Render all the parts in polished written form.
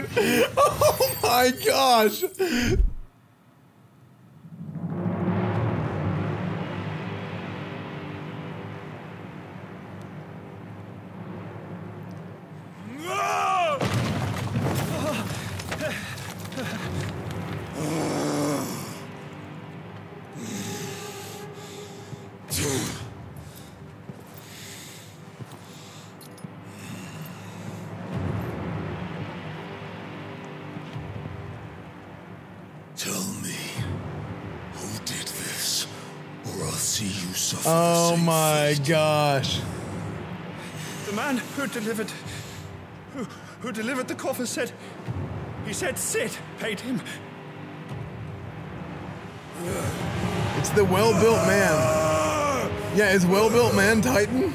dude. Oh my gosh. Oh my gosh. The man who delivered the coffin said, he said Cid paid him. It's the well-built man. Yeah, is well-built man Titan?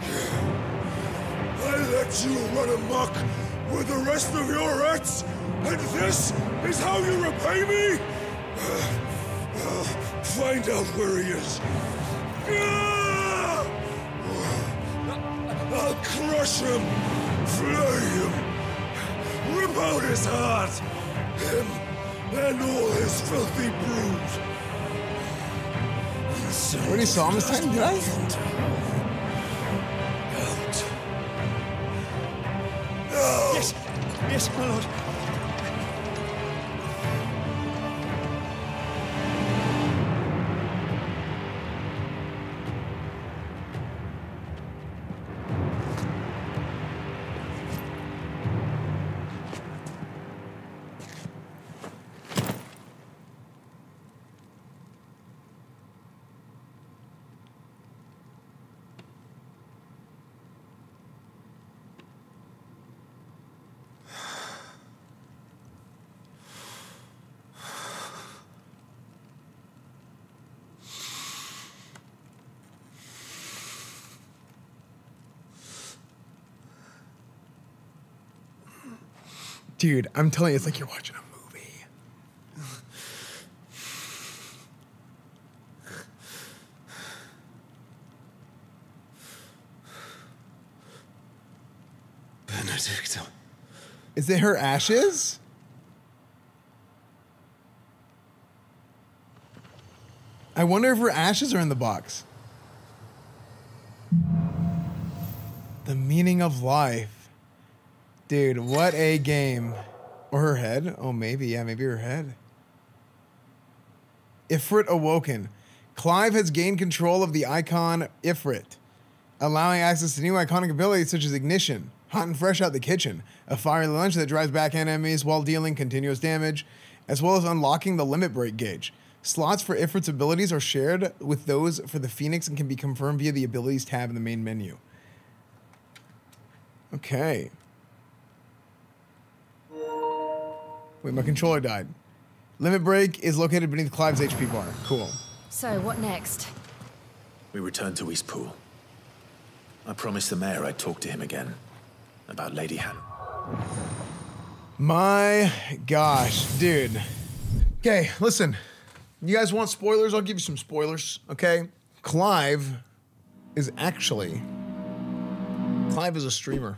I let you run amok with the rest of your rats, and this is how you repay me? Find out where he is. I'll crush him, flay him, rip out his heart, him and all his filthy brood. Already saw him this time, did I? Out. No. Yes, yes, my lord. Dude, I'm telling you, it's like you're watching a movie. Benedikta. Is it her ashes? I wonder if her ashes are in the box. The meaning of life. Dude, what a game. Or her head? Oh, maybe. Yeah, maybe her head. Ifrit awoken. Clive has gained control of the icon Ifrit, allowing access to new iconic abilities such as ignition, hot and fresh out the kitchen, a fiery lunge that drives back enemies while dealing continuous damage, as well as unlocking the limit break gauge. Slots for Ifrit's abilities are shared with those for the Phoenix and can be confirmed via the abilities tab in the main menu. Okay. Wait, my controller died. Limit break is located beneath Clive's HP bar. Cool. So, what next? We return to East Pool. I promised the mayor I'd talk to him again about Lady Han. My gosh, dude. Okay, listen. You guys want spoilers? I'll give you some spoilers, okay? Clive is a streamer.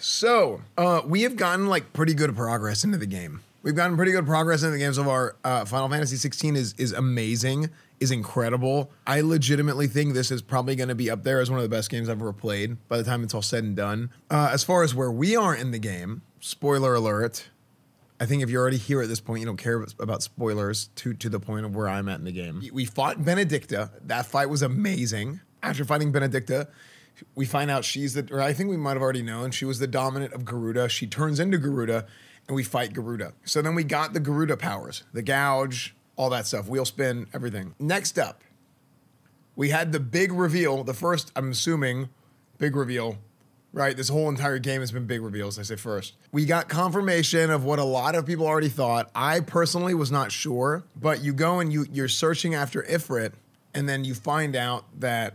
So, we have gotten like pretty good progress into the game. We've gotten pretty good progress into the game so far. Final Fantasy XVI is amazing, is incredible. I legitimately think this is probably going to be up there as one of the best games I've ever played by the time it's all said and done. As far as where we are in the game, spoiler alert. I think if you're already here at this point, you don't care about spoilers to the point of where I'm at in the game. We fought Benedikta. That fight was amazing. After fighting Benedikta, we find out she's the, or I think we might have already known, she was the dominant of Garuda. She turns into Garuda, and we fight Garuda. So then we got the Garuda powers, the gouge, all that stuff, wheel spin, everything. Next up, we had the big reveal, the first, I'm assuming, big reveal, right? This whole entire game has been big reveals, I say first. We got confirmation of what a lot of people already thought. I personally was not sure, but you go and you're searching after Ifrit, and then you find out that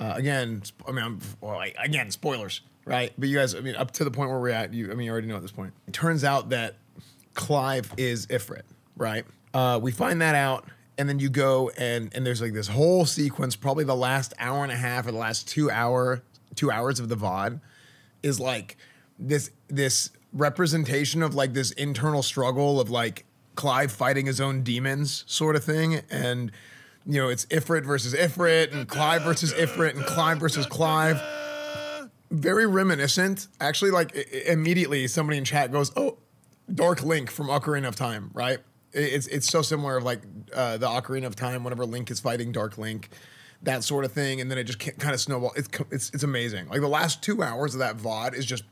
again, spoilers, right? But you guys, I mean, up to the point where we're at, you already know at this point. It turns out that Clive is Ifrit, right? We find that out, and then you go and there's like this whole sequence, probably the last hour and a half or the last 2 hours of the VOD is like this representation of like this internal struggle of like Clive fighting his own demons sort of thing. And, you know, it's Ifrit versus Ifrit and Clive versus Ifrit and Clive versus Clive. Very reminiscent. Actually, like immediately somebody in chat goes, oh, Dark Link from Ocarina of Time, right? It's so similar of like the Ocarina of Time, whenever Link is fighting Dark Link, that sort of thing. And then it just kind of snowballs. It's amazing. Like the last 2 hours of that VOD is just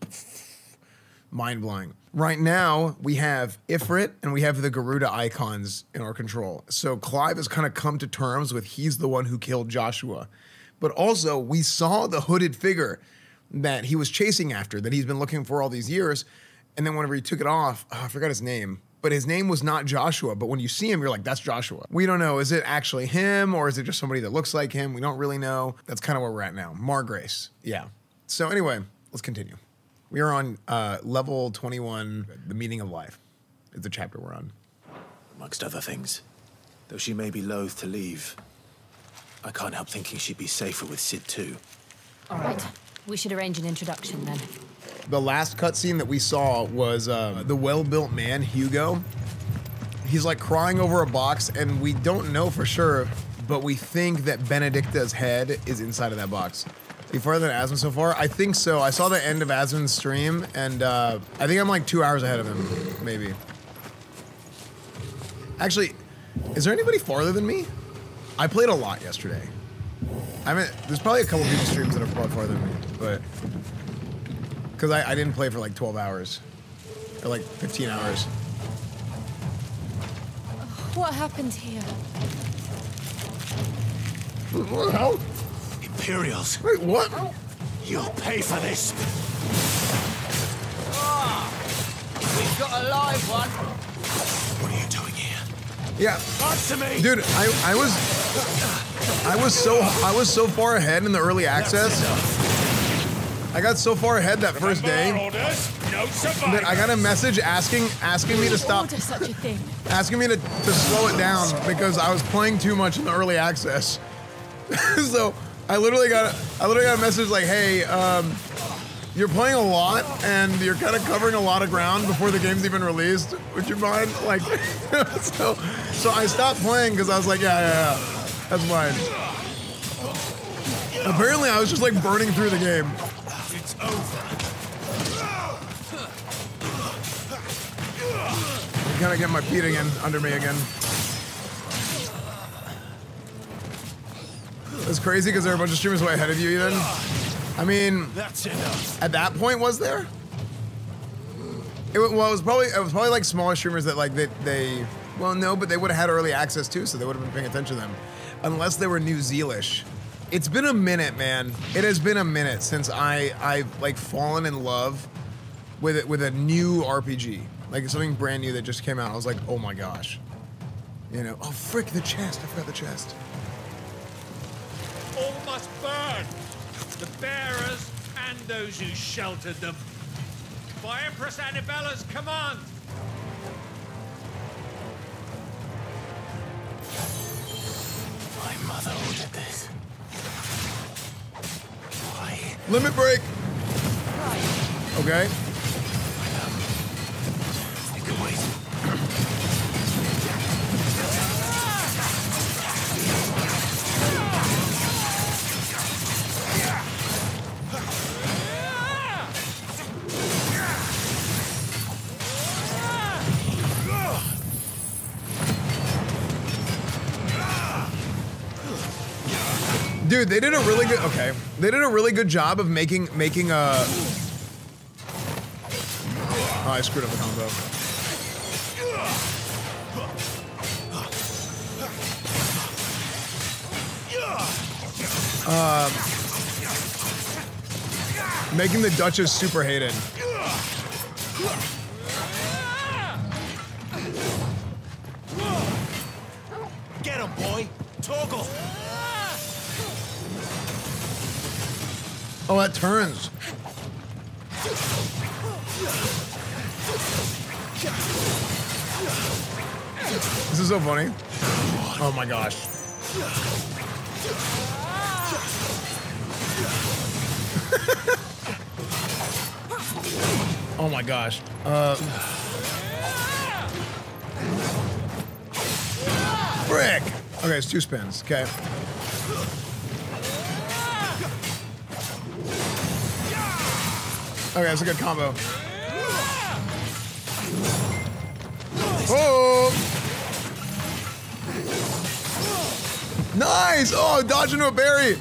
mind-blowing. Right now, we have Ifrit and we have the Garuda icons in our control. So Clive has kind of come to terms with he's the one who killed Joshua. But also, we saw the hooded figure that he was chasing after, that he's been looking for all these years. And then whenever he took it off, oh, I forgot his name. But his name was not Joshua. But when you see him, you're like, that's Joshua. We don't know. Is it actually him or is it just somebody that looks like him? We don't really know. That's kind of where we're at now. Margrace. Yeah. So anyway, let's continue. We are on level 21, the meaning of life. It's the chapter we're on. Amongst other things, though she may be loath to leave, I can't help thinking she'd be safer with Cid too. All right. We should arrange an introduction then. The last cutscene that we saw was the well-built man, Hugo. He's like crying over a box, and we don't know for sure, but we think that Benedikta's head is inside of that box. Are you further than Asmund so far? I think so. I saw the end of Asmund's stream, and I think I'm like 2 hours ahead of him, maybe. Actually, is there anybody farther than me? I played a lot yesterday. I mean, there's probably a couple of people streams that are far farther than me, but... Because I didn't play for like 12 hours, or like 15 hours. What happened here? What the hell? Imperials. Wait, what? Oh. You'll pay for this. Ah, we've got a live one. What are you doing here? Yeah. Answer me. Dude, I was so far ahead in the early access. I got so far ahead that first day that I got a message asking me to stop, asking me to slow it down because I was playing too much in the early access. So I literally got a message like, hey, you're playing a lot and you're kind of covering a lot of ground before the game's even released. Would you mind? Like, so I stopped playing because I was like, yeah, that's mine. Apparently I was just like burning through the game. Over. I'm gonna get my feet again under me again. It's crazy because there are a bunch of streamers way ahead of you even. I mean, that's enough. At that point, was there? It was probably like smaller streamers that like they well no, but they would have had early access too, so they would have been paying attention to them, unless they were New Zealish. It's been a minute, man. It has been a minute since I've like fallen in love with a new RPG, like something brand new that just came out. I was like, oh my gosh, you know? Oh frick, the chest! I forgot the chest. All must burn, the bearers and those who sheltered them, by Empress Annabella's command. My mother ordered this. Limit break. Okay. I can wait. Dude, they did a really good. Okay, they did a really good job of making a. Oh, I screwed up the combo. Making the Duchess super hated. Get him, boy! Toggle. Oh, that turns. This is so funny. Oh my gosh. Oh my gosh. Brick! Okay, it's two spins. Okay. Okay, that's a good combo. Oh! Nice! Oh, dodge into a berry!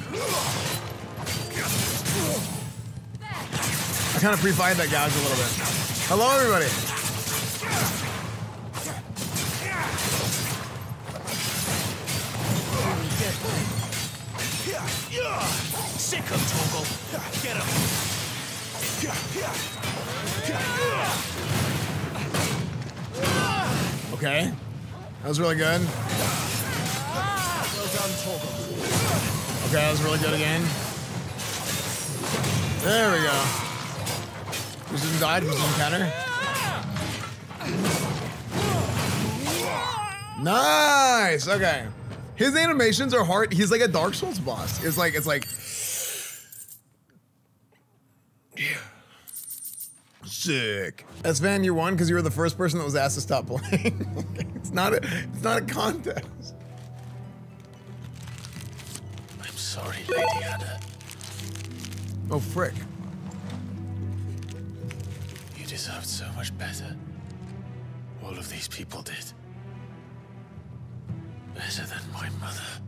I kind of pre-fired that gouge a little bit. Hello, everybody. Sick him, Togo. Get him. Okay. That was really good. Well done, Togo. Okay, that was really good again. There we go. Who's in died? Who's in counter? Nice. Okay. His animations are hard. He's like a Dark Souls boss. It's like. Yeah. Sick. S-Van, you won because you were the first person that was asked to stop playing. It's not a contest. I'm sorry, Lady Ada. Oh frick. Deserved so much better. All of these people did. Better than my mother.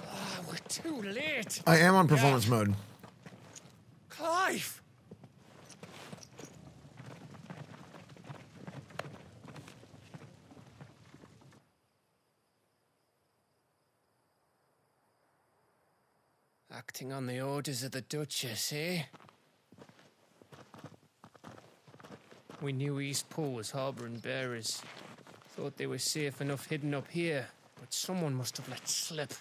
Oh, we're too late. I am on performance mode. Clive! Acting on the orders of the Duchess, eh? We knew East Pool was harbouring bearers. Thought they were safe enough hidden up here, but someone must have let slip.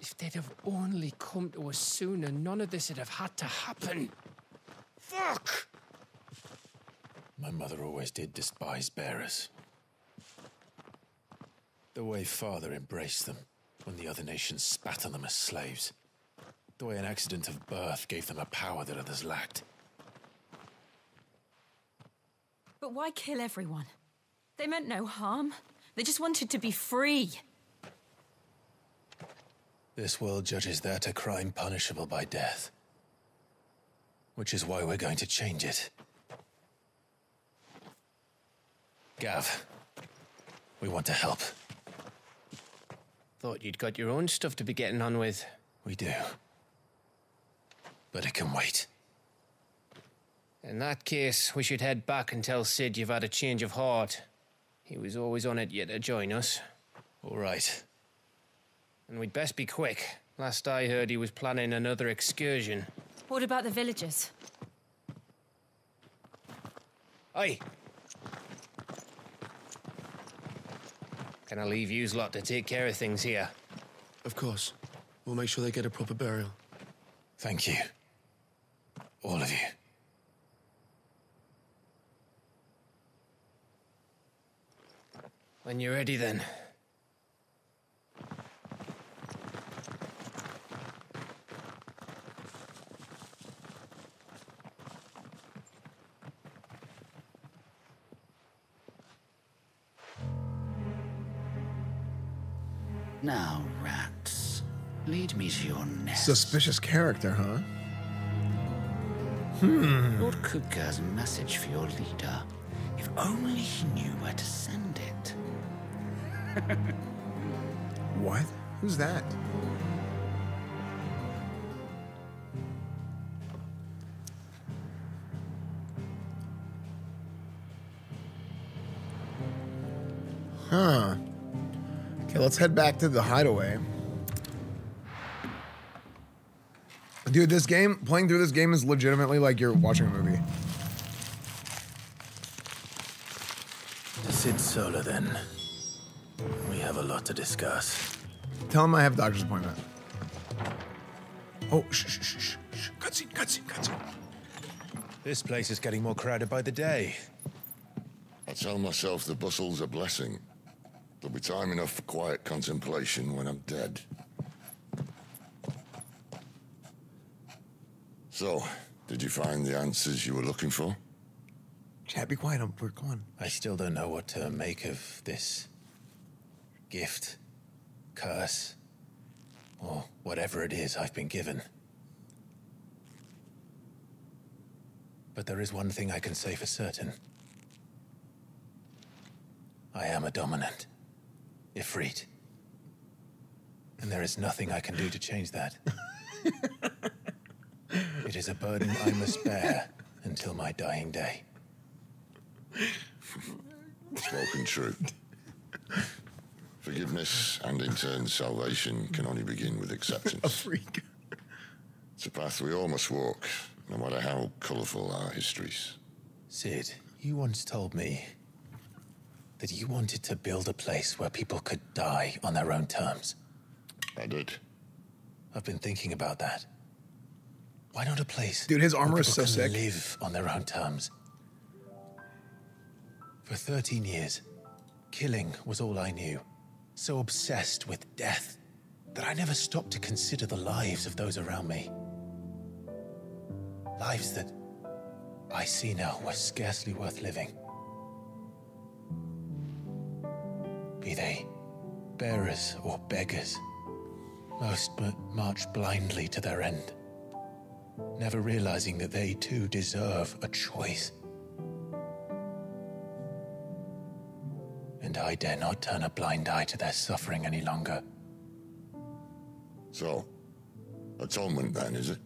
If they'd have only come to us sooner, none of this would have had to happen. Fuck! My mother always did despise bearers. The way Father embraced them. When the other nations spat on them as slaves. The way an accident of birth gave them a power that others lacked. But why kill everyone? They meant no harm. They just wanted to be free. This world judges that a crime punishable by death. Which is why we're going to change it. Gav, we want to help. Thought you'd got your own stuff to be getting on with. We do. But it can wait. In that case, we should head back and tell Cid you've had a change of heart. He was always on it yet to join us. All right. And we'd best be quick. Last I heard, he was planning another excursion. What about the villagers? Aye. Can I leave yous lot to take care of things here? Of course. We'll make sure they get a proper burial. Thank you. All of you. When you're ready, then. Now, rats, lead me to your nest. Suspicious character, huh? Lord Kutka's message for your leader. If only he knew where to send it. What? Who's that? Huh. Okay, let's head back to the hideaway. Dude, this game, playing through this game is legitimately like you're watching a movie. Sit solo then. We have a lot to discuss. Tell him I have a doctor's appointment. Oh, shh. Cutscene. This place is getting more crowded by the day. I tell myself the bustle's a blessing. There'll be time enough for quiet contemplation when I'm dead. So, did you find the answers you were looking for? Chat, be quiet, we're gone. I still don't know what to make of this gift, curse, or whatever it is I've been given. But there is one thing I can say for certain. I am a dominant Ifrit. And there is nothing I can do to change that. It is a burden I must bear until my dying day. Spoken true. Forgiveness and in turn salvation can only begin with acceptance. A freak. It's a path we all must walk, no matter how colourful our histories. Cid, you once told me that you wanted to build a place where people could die on their own terms. I did. I've been thinking about that. Why not a place? Dude, his armor is so sick. Live on their own terms. For 13 years, killing was all I knew. So obsessed with death that I never stopped to consider the lives of those around me. Lives that I see now were scarcely worth living. Be they bearers or beggars, most but march blindly to their end, never realizing that they too deserve a choice. And I dare not turn a blind eye to their suffering any longer. So, atonement then, is it?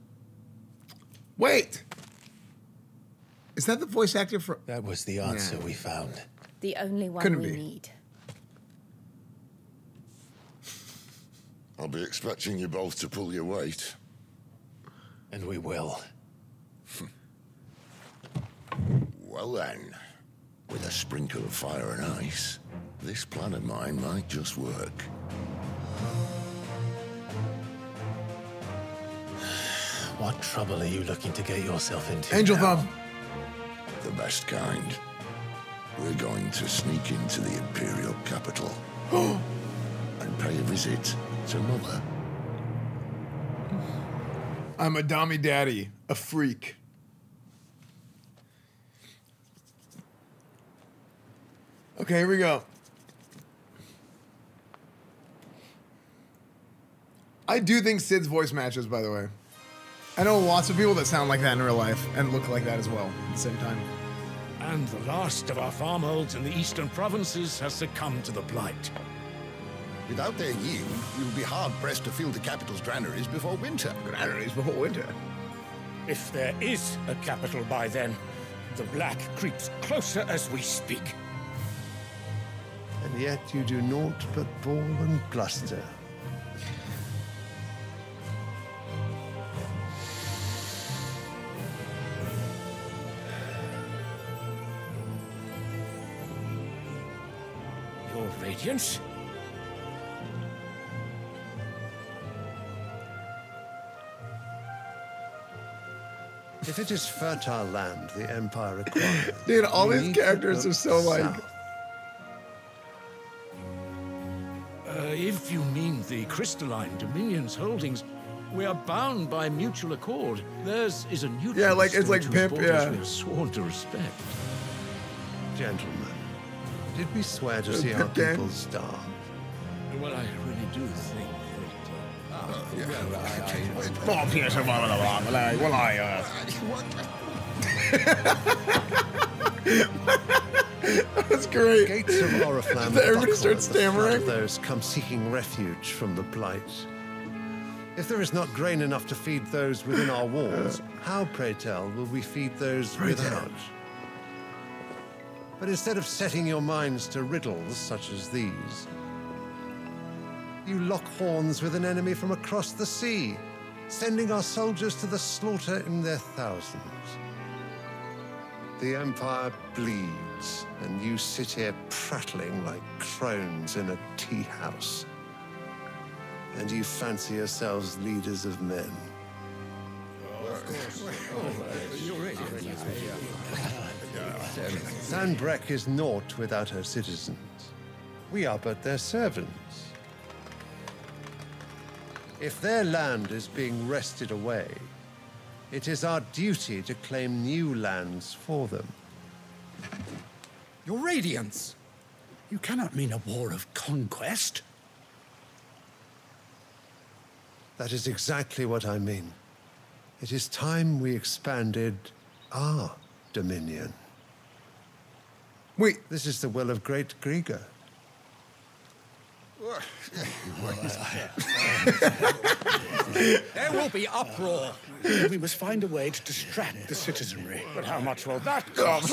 Wait! Is that the voice actor for... That was the answer we found. The only one we need. I'll be expecting you both to pull your weight. And we will. Well then, with a sprinkle of fire and ice, this plan of mine might just work. What trouble are you looking to get yourself into? Angel Thumb! The best kind. We're going to sneak into the Imperial Capital and pay a visit to Mother. I'm a dummy daddy, a freak. Okay, here we go. I do think Cid's voice matches, by the way. I know lots of people that sound like that in real life and look like that as well at the same time. And the last of our farmholds in the eastern provinces has succumbed to the blight. Without their yield, you'll be hard-pressed to fill the capital's granaries before winter. If there is a capital by then, the Black creeps closer as we speak. And yet you do naught but bawl and bluster. Your radiance? If it is fertile land, the Empire requires. Dude, all these characters are so like. If you mean the crystalline dominion's holdings, we are bound by mutual accord. Theirs is a new. Yeah, like it's like Pip. Yeah. We have sworn to respect. Gentlemen, did we swear to see our people starve? Well, I really do think. That's great. The gates of Oriflamme everybody starts stammering. Those come seeking refuge from the blight. If there is not grain enough to feed those within our walls, how, pray tell, will we feed those without? But instead of setting your minds to riddles such as these, you lock horns with an enemy from across the sea, sending our soldiers to the slaughter in their thousands. The Empire bleeds, and you sit here prattling like crones in a tea house. And you fancy yourselves leaders of men. Sanbreque is naught without her citizens. We are but their servants. If their land is being wrested away, it is our duty to claim new lands for them. Your Radiance! You cannot mean a war of conquest. That is exactly what I mean. It is time we expanded our dominion. Wait. This is the will of Great Grieger. There will be uproar. We must find a way to distract the citizenry. But how much will that cost?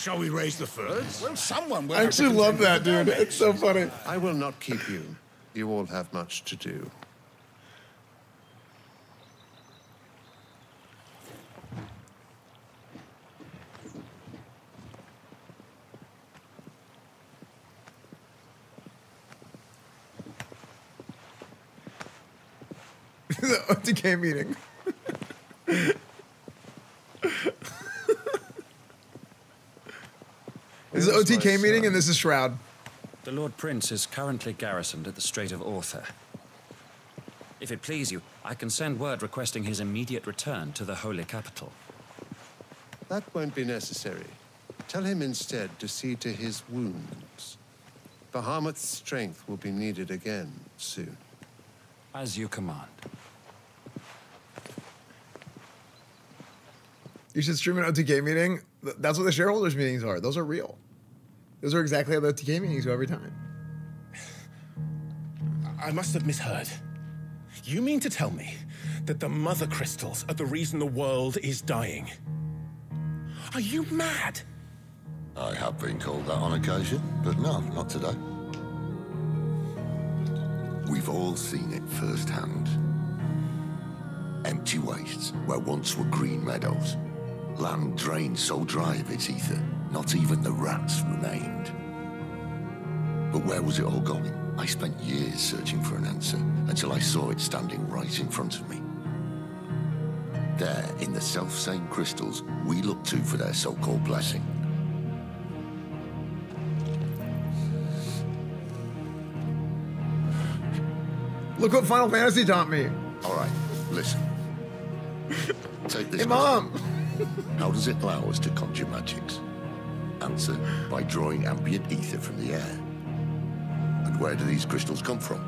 Shall we raise the furs? Well, someone will. I actually love that, dude. It's so funny. I will not keep you. You all have much to do. The OTK meeting. This is the OTK meeting, and this is Shroud. The Lord Prince is currently garrisoned at the Strait of Ortha. If it please you, I can send word requesting his immediate return to the Holy Capital. That won't be necessary. Tell him instead to see to his wounds. Bahamut's strength will be needed again soon. As you command. You should stream an OTK meeting. That's what the shareholders' meetings are. Those are real. Those are exactly how the OTK meetings go every time. I must have misheard. You mean to tell me that the Mother Crystals are the reason the world is dying? Are you mad? I have been called that on occasion, but no, not today. We've all seen it firsthand. Empty wastes where once were green meadows. Land drained so dry of its ether, not even the rats remained. But where was it all going? I spent years searching for an answer until I saw it standing right in front of me. There, in the self-same crystals we look to for their so-called blessing. Look what Final Fantasy taught me. All right, listen. Take this. Hey, Mom! How does it allow us to conjure magics? Answer, by drawing ambient ether from the air. And where do these crystals come from?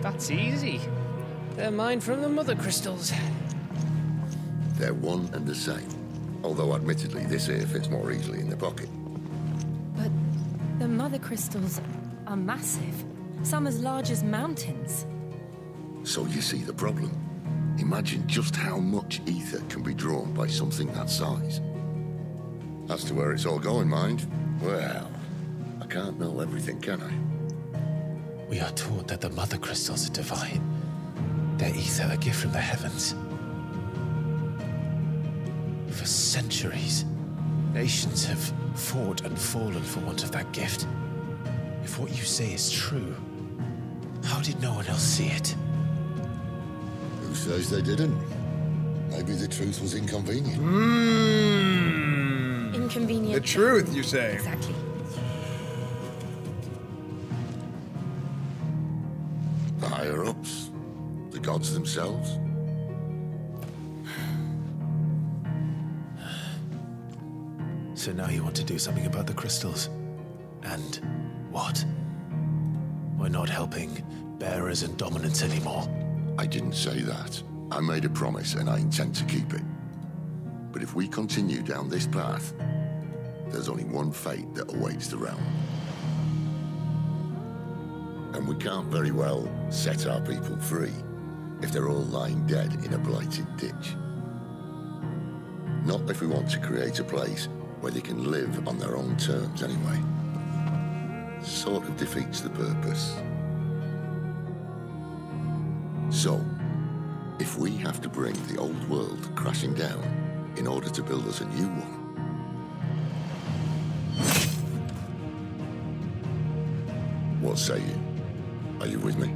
That's easy. They're mined from the Mother Crystals. They're one and the same. Although, admittedly, this here fits more easily in the pocket. But the Mother Crystals are massive. Some as large as mountains. So you see the problem. Imagine just how much ether can be drawn by something that size. As to where it's all going, mind, well, I can't know everything, can I? We are taught that the Mother Crystals are divine. Their ether, a gift from the heavens. For centuries, nations have fought and fallen for want of that gift. If what you say is true, how did no one else see it? Who says they didn't? Maybe the truth was inconvenient. Mm. Inconvenient. The truth, you say. Exactly. The higher-ups, the gods themselves. So now you want to do something about the crystals, and what? We're not helping bearers and dominants anymore. I didn't say that. I made a promise and I intend to keep it. But if we continue down this path, there's only one fate that awaits the realm. And we can't very well set our people free if they're all lying dead in a blighted ditch. Not if we want to create a place where they can live on their own terms anyway. Sort of defeats the purpose. So, if we have to bring the old world crashing down in order to build us a new one, what say you? Are you with me?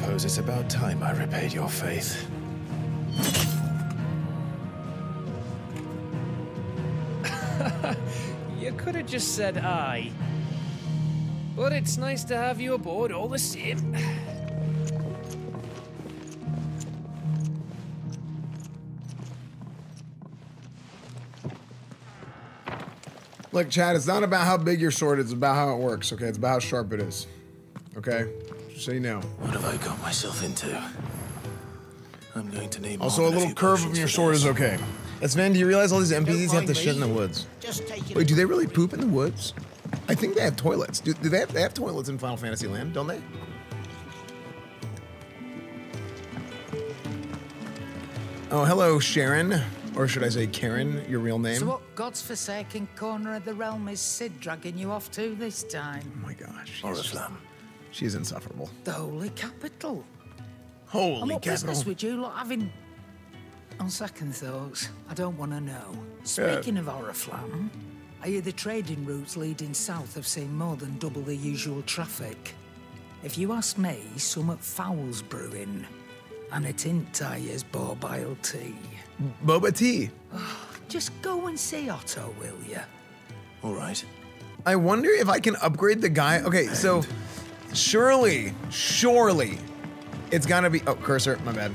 suppose it's about time I repaid your faith. You could have just said aye. But it's nice to have you aboard all the same. Look, Chad, it's not about how big your sword is, it's about how it works, okay? It's about how sharp it is, okay? Just so you know. What have I got myself into? I'm going to need also, a little curve of your sword is okay. Sven, do you realize all these NPCs have to shit in the woods? Wait, do they really poop in the woods? I think they have toilets. Do they have toilets in Final Fantasy Land, don't they? Oh, hello, Sharon. Or should I say Karen, your real name? So what God's forsaken corner of the realm is Cid dragging you off to this time? Oh my gosh. Oriflamme. She's insufferable. The Holy Capital. Holy Capital. What business would you lot having? On second thoughts, I don't want to know. Speaking of Oriflamme, I hear the trading routes leading south have seen more than double the usual traffic. If you ask me, summat foul's brewing. And it ain't Tyre's bobile tea. Boba tea. Oh, just go and see Otto, will you? All right. I wonder if I can upgrade the guy. Okay, and so surely, it's gotta be. Oh, cursor, my bad.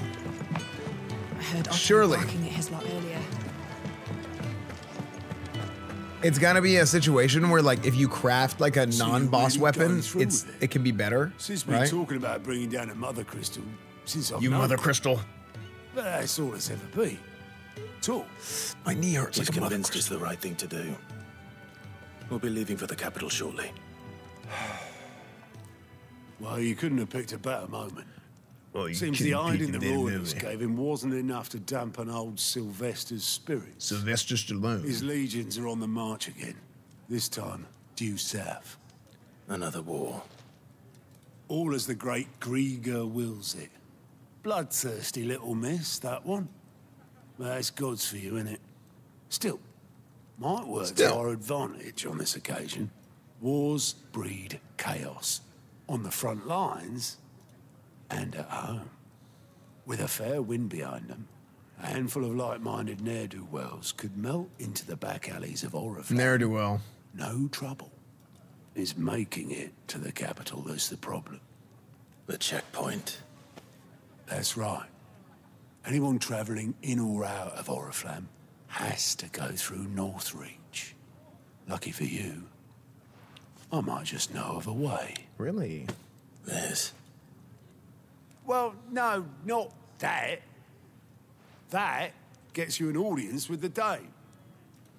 I heard Otto barking at his lot earlier. It's gotta be a situation where, like, if you craft like a non-boss weapon, it can be better. Since we're talking about bringing down a Mother Crystal. Since you Mother Crystal. But that's all it's ever been. Talk. My knee hurts. He's convinced it's the right thing to do. We'll be leaving for the capital shortly. Well, you couldn't have picked a better moment. Well, seems the iron in the royals gave him wasn't enough to dampen old Sylvester's spirits. Sylvester Stallone. His legions are on the march again. This time, due south. Another war. All as the great Grieger wills it. Bloodthirsty little miss, that one. Well, that's God's for you, innit? Still, my words are our advantage on this occasion. Wars breed chaos. On the front lines and at home. With a fair wind behind them, a handful of like-minded ne'er-do-wells could melt into the back alleys of Oriflamme. Ne'er-do-well. No trouble. Is making it to the capital that's the problem. The checkpoint. That's right. Anyone travelling in or out of Oriflamme has to go through Northreach. Lucky for you, I might just know of a way. Really? Yes. Well, no, not that. That gets you an audience with the Dame.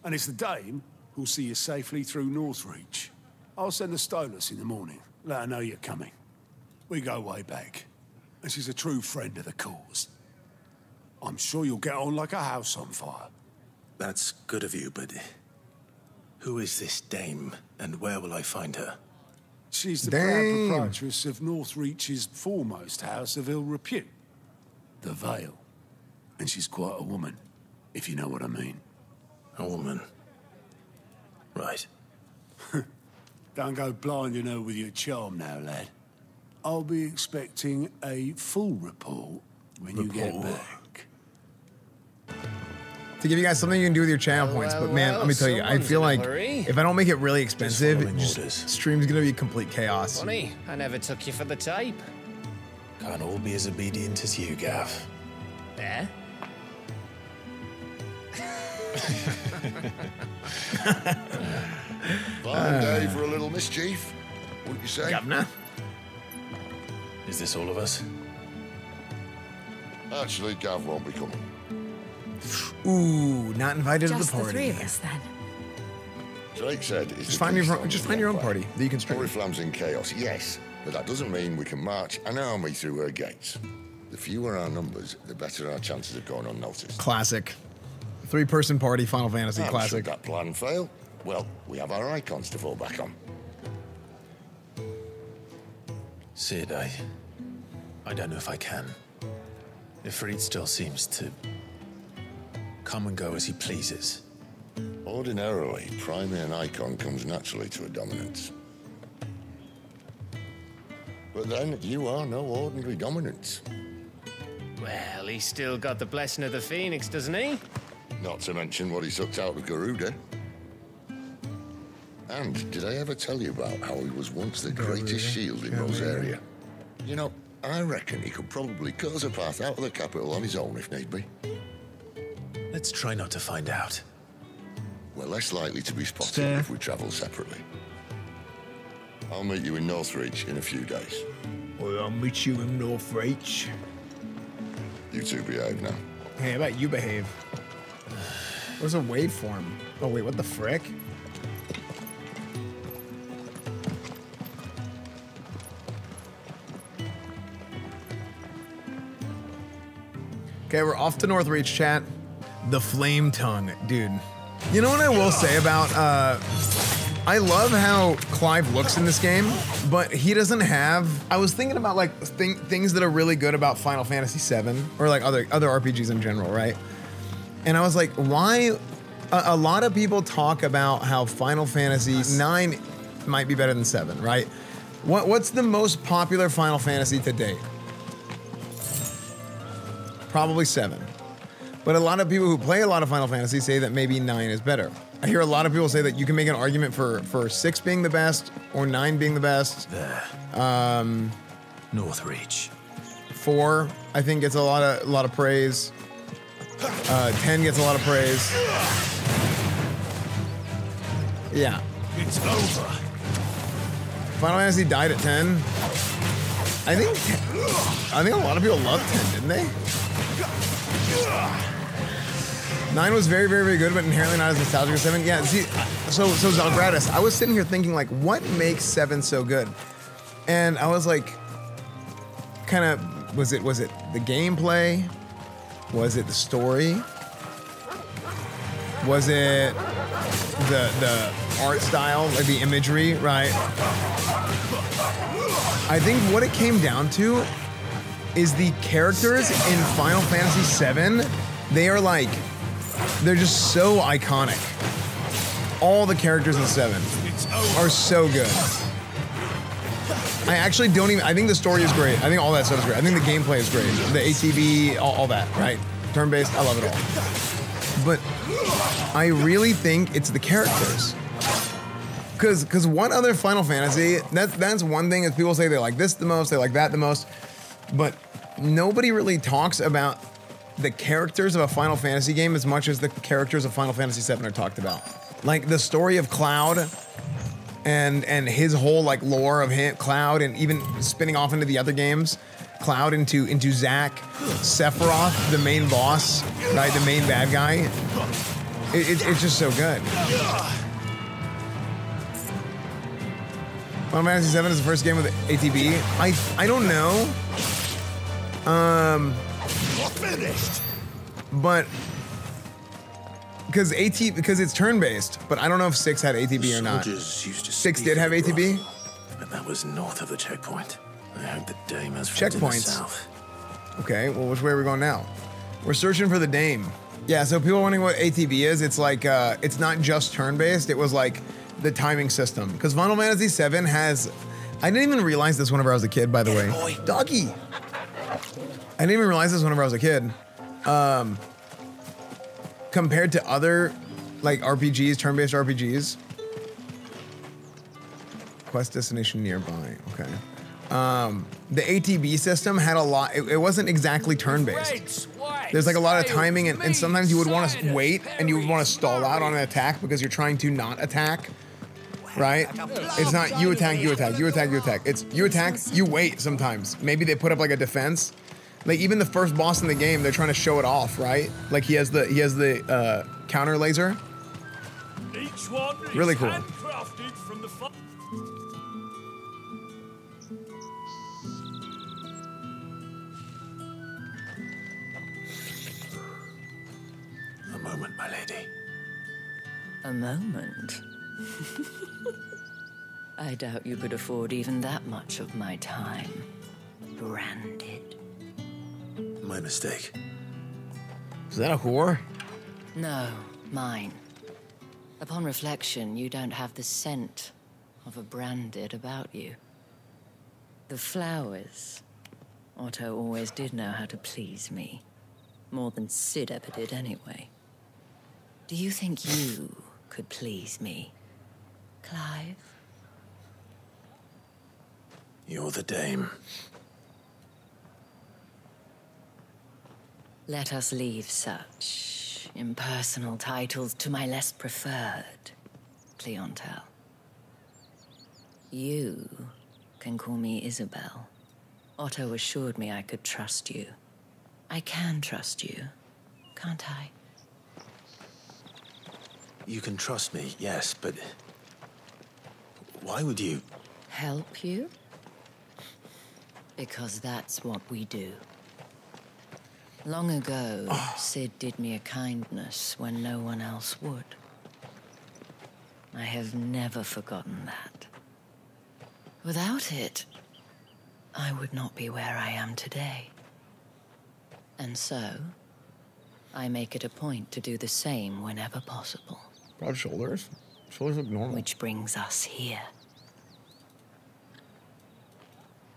And it's the Dame who'll see you safely through Northreach. I'll send a Stolas in the morning. Let her know you're coming. We go way back. And she's a true friend of the cause. I'm sure you'll get on like a house on fire. That's good of you, but who is this Dame, and where will I find her? She's the proud proprietress of Northreach's foremost house of ill repute, the Vale. And she's quite a woman, if you know what I mean. A woman. Right. Don't go blinding her with your charm now, lad. I'll be expecting a full report when you get back. To give you guys something you can do with your channel points, but man, let me tell you, I feel like if I don't make it really expensive, just stream's gonna be complete chaos. Funny, I never took you for the type. Can't all be as obedient as you, Gav. Eh? Fine day for a little mischief, wouldn't you say? Governor? Is this all of us? Actually, Gav won't be coming. Ooh, not invited to the party. Just the three of us, then. Drake's Head is just find your own party that you can stream. Oriflamme's in chaos, yes, but that doesn't mean we can march an army through her gates. The fewer our numbers, the better our chances of going unnoticed. Classic. Three-person party, Final Fantasy, classic. Should that plan fail? Well, we have our icons to fall back on. Cid, I don't know if I can. Ifrit still seems to come and go as he pleases. Ordinarily, priming an icon comes naturally to a dominance. But then, you are no ordinary dominance. Well, he's still got the blessing of the Phoenix, doesn't he? Not to mention what he sucked out of Garuda. And did I ever tell you about how he was once the greatest shield in Rosaria? You know, I reckon he could probably cause a path out of the capital on his own if need be. Let's try not to find out. We're less likely to be spotted if we travel separately. I'll meet you in Northreach in a few days. Well, I'll meet you in Northreach. You two behave now. Hey, how about you behave? There's a waveform. Oh, wait, what the frick? Okay, we're off to Northreach, chat. The flame tongue, dude. You know what I will say about, I love how Clive looks in this game, but he doesn't have, I was thinking about like things that are really good about Final Fantasy VII or like other RPGs in general, right? And I was like, why, a lot of people talk about how Final Fantasy IX might be better than VII, right? What's the most popular Final Fantasy to date? Probably VII. But a lot of people who play a lot of Final Fantasy say that maybe 9 is better. I hear a lot of people say that you can make an argument for 6 being the best or 9 being the best. There. Northreach. 4, I think, gets a lot of praise. 10 gets a lot of praise. Yeah. It's over. Final Fantasy died at 10. I think a lot of people loved 10, didn't they? 9 was very, very, very good, but inherently not as nostalgic as 7. Yeah, see, so Zalgratis, I was sitting here thinking, like, what makes 7 so good? And I was like, kind of, was it the gameplay? Was it the story? Was it the art style, like the imagery, right? I think what it came down to is the characters in Final Fantasy VII, they are like, they're just so iconic. All the characters in 7 are so good. I actually don't even, I think the story is great. I think all that stuff is great. I think the gameplay is great. The ATB, all that, right? Turn-based, I love it all. But I really think it's the characters. Because what other Final Fantasy, that's one thing is people say they like this the most, they like that the most, but nobody really talks about the characters of a Final Fantasy game as much as the characters of Final Fantasy VII are talked about. Like the story of Cloud and his whole like lore of him, Cloud, and even spinning off into the other games. Cloud into Zack, Sephiroth, the main boss, right? The main bad guy. It's just so good. Final Fantasy VII is the first game with ATB. I don't know. Finished. But because it's turn-based, but I don't know if 6 had ATB or not. 6 did have ATB, but that was north of the checkpoint. I hope the dame has checkpoints. Okay, well, which way are we going now? We're searching for the dame. Yeah, so people are wondering what ATB is. It's like it's not just turn-based. It was like the timing system because Final Fantasy VII has. I didn't even realize this whenever I was a kid. By the way, boy. Doggy. I didn't even realize this whenever I was a kid. Compared to other, like, RPGs, turn-based RPGs. Quest destination nearby, okay. The ATB system had a lot, it wasn't exactly turn-based. There's like a lot of timing and sometimes you would want to wait and you would want to stall out on an attack because you're trying to not attack, right? It's not you attack, you attack, you attack, you attack. It's you attack, you wait sometimes. Maybe they put up like a defense. Like even the first boss in the game, they're trying to show it off, right? Like he has the counter laser. Each one really cool. From the a moment, my lady. A moment. I doubt you could afford even that much of my time. Branded. My mistake. Is that a whore? No, mine. Upon reflection, you don't have the scent of a branded about you. The flowers. Otto always did know how to please me. More than Cid ever did anyway. Do you think you could please me, Clive? You're the dame. Let us leave such impersonal titles to my less preferred clientele. You can call me Isabel. Otto assured me I could trust you. I can trust you, can't I? You can trust me, yes, but why would you... Help you? Because that's what we do. Long ago, Cid did me a kindness when no one else would. I have never forgotten that. Without it, I would not be where I am today. And so, I make it a point to do the same whenever possible. Broad shoulders? Shoulders look normal. Which brings us here.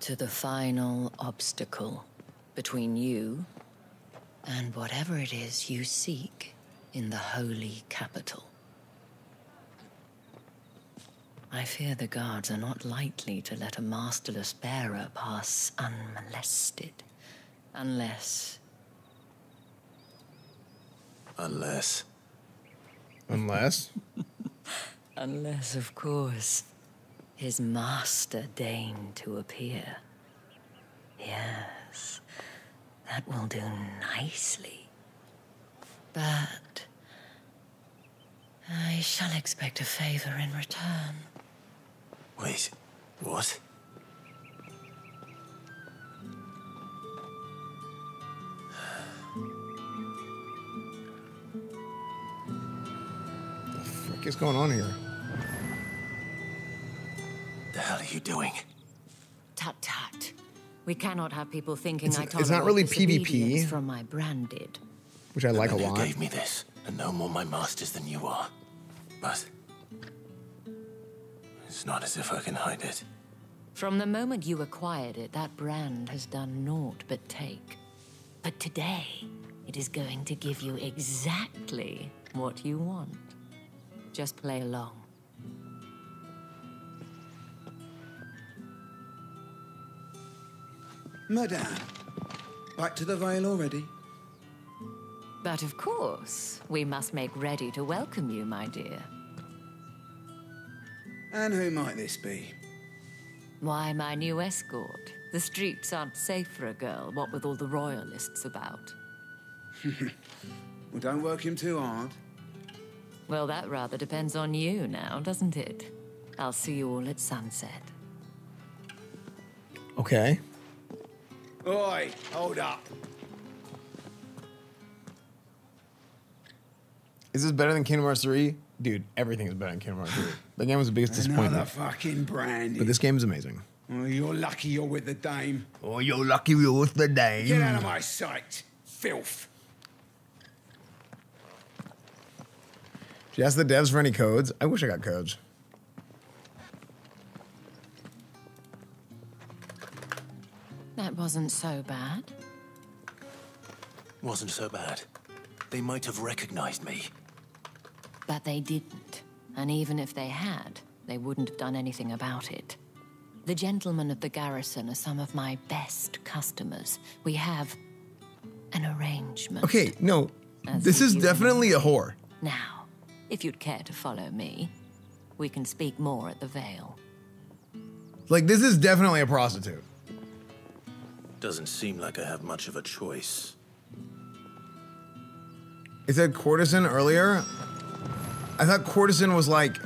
To the final obstacle between you and whatever it is you seek in the Holy Capital. I fear the guards are not likely to let a masterless bearer pass unmolested, unless? Unless, of course, his master deigned to appear. Yes, that will do nicely. But I shall expect a favor in return. Wait, what? What's going on here? The hell are you doing? Tut tut. We cannot have people thinking it's not really PvP from my branded, which I like a lot. You gave me this, and no more my masters than you are. But it's not as if I can hide it. From the moment you acquired it, that brand has done naught but take. But today, it is going to give you exactly what you want. Just play along. Madame, back to the Vale already? But of course, we must make ready to welcome you, my dear. And who might this be? Why, my new escort. The streets aren't safe for a girl, what with all the royalists about. Well, don't work him too hard. Well, that rather depends on you now, doesn't it? I'll see you all at sunset. Okay. Oi, hold up. Is this better than Kingdom Hearts 3? Dude, everything is better than Kingdom Hearts 3. The game was the biggest disappointment. Another fucking brand. But this game is amazing. Oh, you're lucky you're with the dame. Oh, you're lucky you're with the dame. Get out of my sight, filth. She asked the devs for any codes. I wish I got codes. That wasn't so bad. Wasn't so bad. They might have recognized me. But they didn't. And even if they had, they wouldn't have done anything about it. The gentlemen of the garrison are some of my best customers. We have an arrangement. Okay, no. This is definitely a whore. Now. If you'd care to follow me, we can speak more at the Vale. Like, this is definitely a prostitute. Doesn't seem like I have much of a choice. It said courtesan earlier. I thought courtesan was like...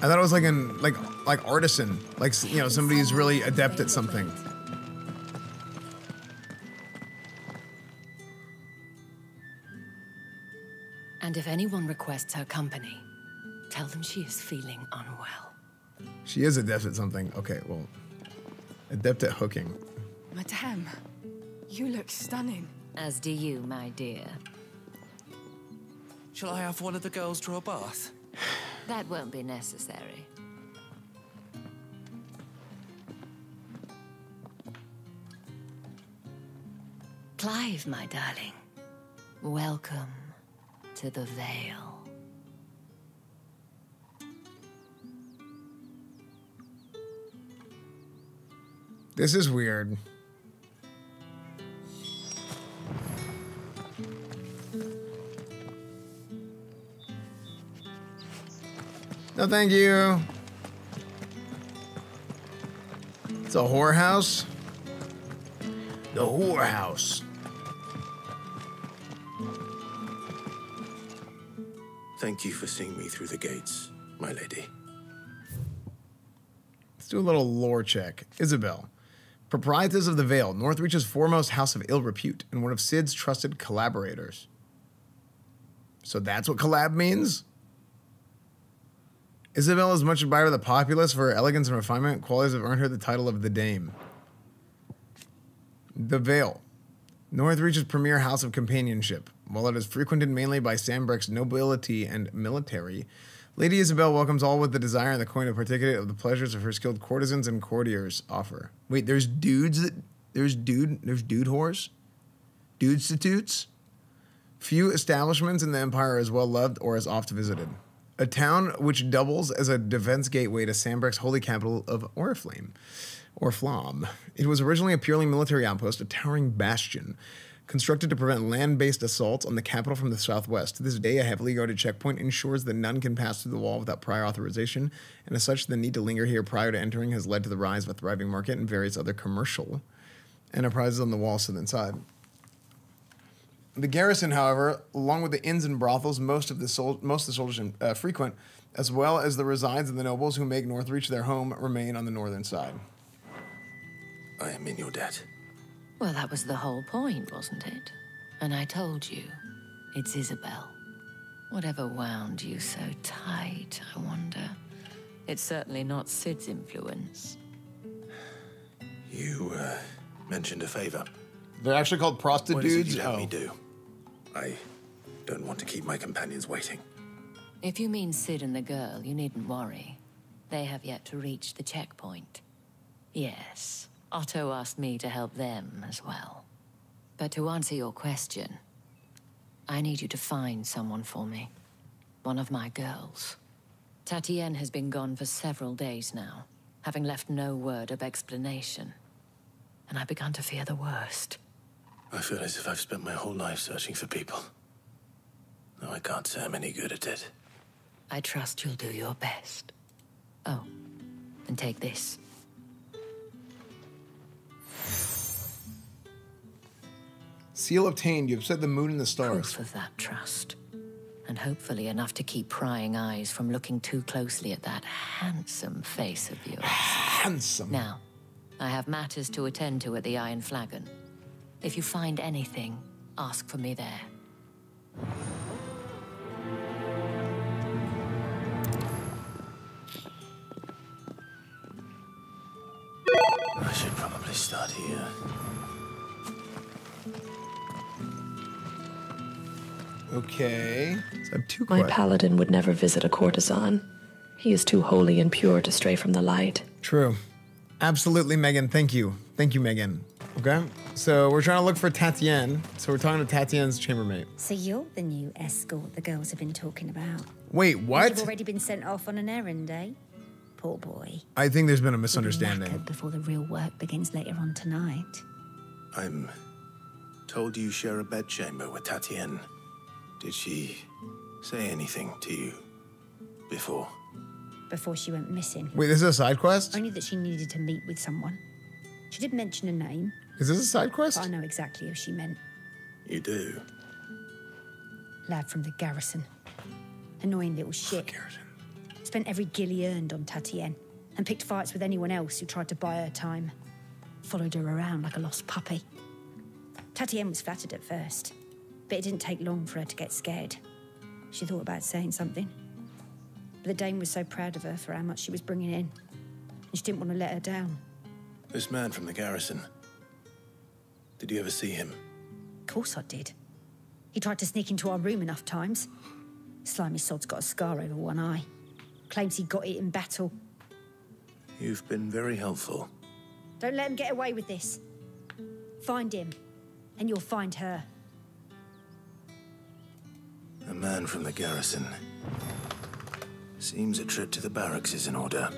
I thought it was like an like artisan. Like, you know, somebody who's really adept at something. And if anyone requests her company, tell them she is feeling unwell. She is adept at something. Okay, well, adept at hooking. Madame, you look stunning. As do you, my dear. Shall I have one of the girls draw a bath? That won't be necessary. Clive, my darling, welcome to the Vale. This is weird. No, thank you. It's a whorehouse? The whorehouse. Thank you for seeing me through the gates, my lady. Let's do a little lore check. Isabel, proprietress of the Vale, Northreach's foremost house of ill repute, and one of Cid's trusted collaborators. So that's what collab means? Isabel is much admired by the populace for her elegance and refinement. Qualities have earned her the title of the Dame. The Vale, Northreach's premier house of companionship. While it is frequented mainly by Sanbreque's nobility and military, Lady Isabel welcomes all with the desire and the coin to participate of the pleasures of her skilled courtesans and courtiers offer. Wait, there's dudes that... There's dude whores? Dudestitutes? Few establishments in the Empire are as well loved or as oft visited. A town which doubles as a defense gateway to Sanbreque's holy capital of Oriflamme. Oriflamme. It was originally a purely military outpost, a towering bastion, constructed to prevent land-based assaults on the capital from the southwest. To this day, a heavily guarded checkpoint ensures that none can pass through the wall without prior authorization, and as such, the need to linger here prior to entering has led to the rise of a thriving market and various other commercial enterprises on the wall southern side. The garrison, however, along with the inns and brothels, most of the soldiers frequent, as well as the resides of the nobles who make Northreach their home, remain on the northern side. I am in your debt. Well, that was the whole point, wasn't it? And I told you, it's Isabel. Whatever wound you so tight, I wonder. It's certainly not Cid's influence. You mentioned a favor. They're actually called prostitutes. What is it you have me do? I don't want to keep my companions waiting. If you mean Cid and the girl, you needn't worry. They have yet to reach the checkpoint. Yes, Otto asked me to help them as well. But to answer your question, I need you to find someone for me. One of my girls. Tatienne has been gone for several days now, having left no word of explanation. And I've begun to fear the worst. I feel as if I've spent my whole life searching for people. Though I can't say I'm any good at it. I trust you'll do your best. Oh, and take this. Seal obtained. You have set the moon and the stars. Proof of that trust. And hopefully enough to keep prying eyes from looking too closely at that handsome face of yours. Handsome. Now, I have matters to attend to at the Iron Flagon. If you find anything, ask for me there. I should probably start here. Okay. So I have two questions. My paladin would never visit a courtesan. He is too holy and pure to stray from the light. True. Absolutely, Megan. Thank you. Thank you, Megan. Okay? So we're trying to look for Tatienne. So we're talking to Tatienne's chambermaid. So you're the new escort the girls have been talking about. Wait, what? You've already been sent off on an errand, eh? Poor boy. I think there's been a misunderstanding. You'll be knackered before the real work begins later on tonight. I'm told you share a bedchamber with Tatienne. Did she say anything to you before? Before she went missing. Wait, this is a side quest? Only that she needed to meet with someone. She did mention a name. Is this a side quest? I know exactly who she meant. You do? Lad from the garrison. Annoying little shit. Garrison. Spent every gilly earned on Tatienne and picked fights with anyone else who tried to buy her time. Followed her around like a lost puppy. Tatienne was flattered at first, but it didn't take long for her to get scared. She thought about saying something. But the Dame was so proud of her for how much she was bringing in, and she didn't want to let her down. This man from the garrison, did you ever see him? Of course I did. He tried to sneak into our room enough times. Slimy sod's got a scar over one eye. Claims he got it in battle. You've been very helpful. Don't let him get away with this. Find him, and you'll find her. A man from the garrison. Seems a trip to the barracks is in order.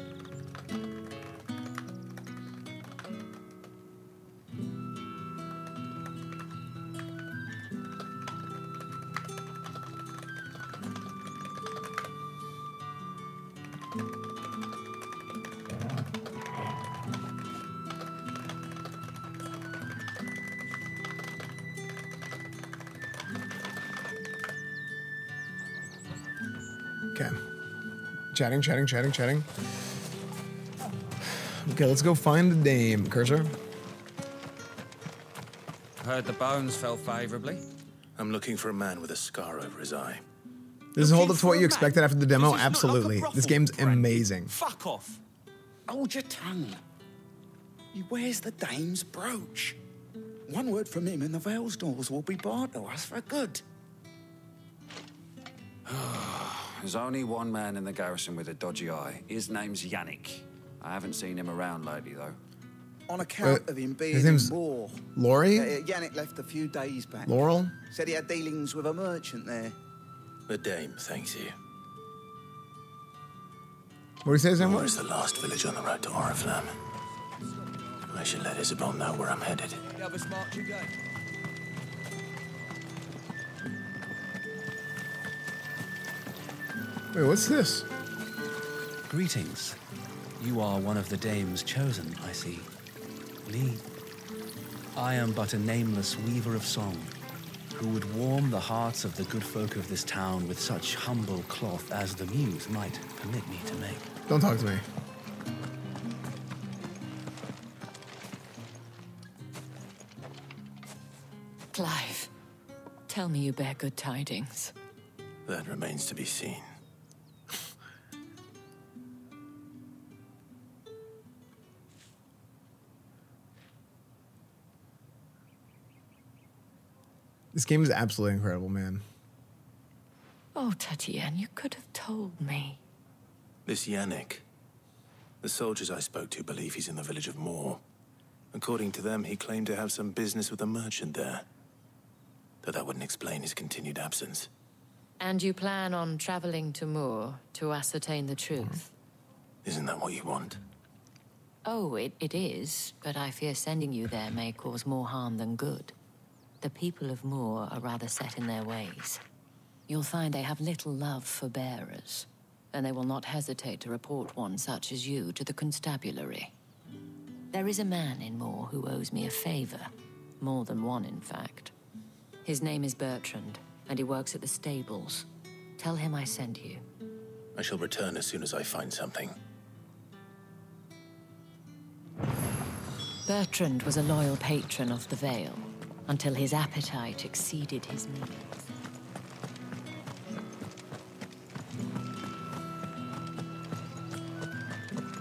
Chatting. Okay, let's go find the dame, Cursor. Heard the bones fell favorably. I'm looking for a man with a scar over his eye. Does it hold up to what you expected after the demo? Absolutely. This game's amazing. Fuck off. Hold your tongue. He wears the dame's brooch. One word from him and the Vale's doors will be barred to us for good. There's only one man in the garrison with a dodgy eye. His name's Yannick. I haven't seen him around lately, though. On account of him being Moore. Laurie? Yannick left a few days back. Laurel? Said he had dealings with a merchant there. The dame thanks you. What do you say, Sam? Where's the last village on the road to Oriflamme? I should let Isabel know where I'm headed. You have a smart day. Wait, what's this? Greetings. You are one of the dame's chosen, I see. Me? I am but a nameless weaver of song, who would warm the hearts of the good folk of this town with such humble cloth as the muse might permit me to make. Don't talk to me. Clive, tell me you bear good tidings. That remains to be seen. This game is absolutely incredible, man. Oh, Tatienne, you could have told me. This Yannick. The soldiers I spoke to believe he's in the village of Moore. According to them, he claimed to have some business with a merchant there. Though that wouldn't explain his continued absence. And you plan on traveling to Moore to ascertain the truth? Isn't that what you want? Oh, it is, but I fear sending you there may cause more harm than good. The people of Moore are rather set in their ways. You'll find they have little love for bearers, and they will not hesitate to report one such as you to the constabulary. There is a man in Moore who owes me a favor, more than one, in fact. His name is Bertrand, and he works at the stables. Tell him I send you. I shall return as soon as I find something. Bertrand was a loyal patron of the Vale, until his appetite exceeded his needs.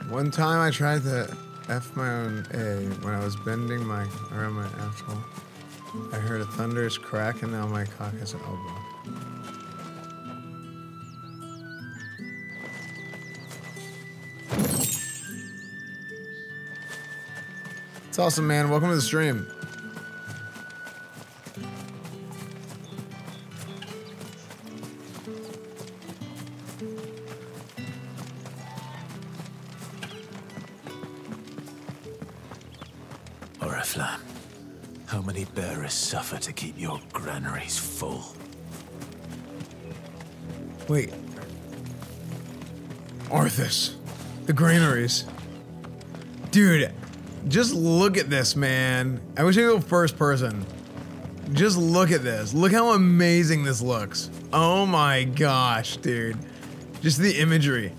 One time I tried to F my own A when I was bending around my asshole. I heard a thunderous crack and now my cock has an elbow. It's awesome, man. Welcome to the stream. Suffer to keep your granaries full. Wait. Arthas. The granaries. Dude, just look at this, man. I wish I could go first person. Just look at this. Look how amazing this looks. Oh my gosh, dude. Just the imagery.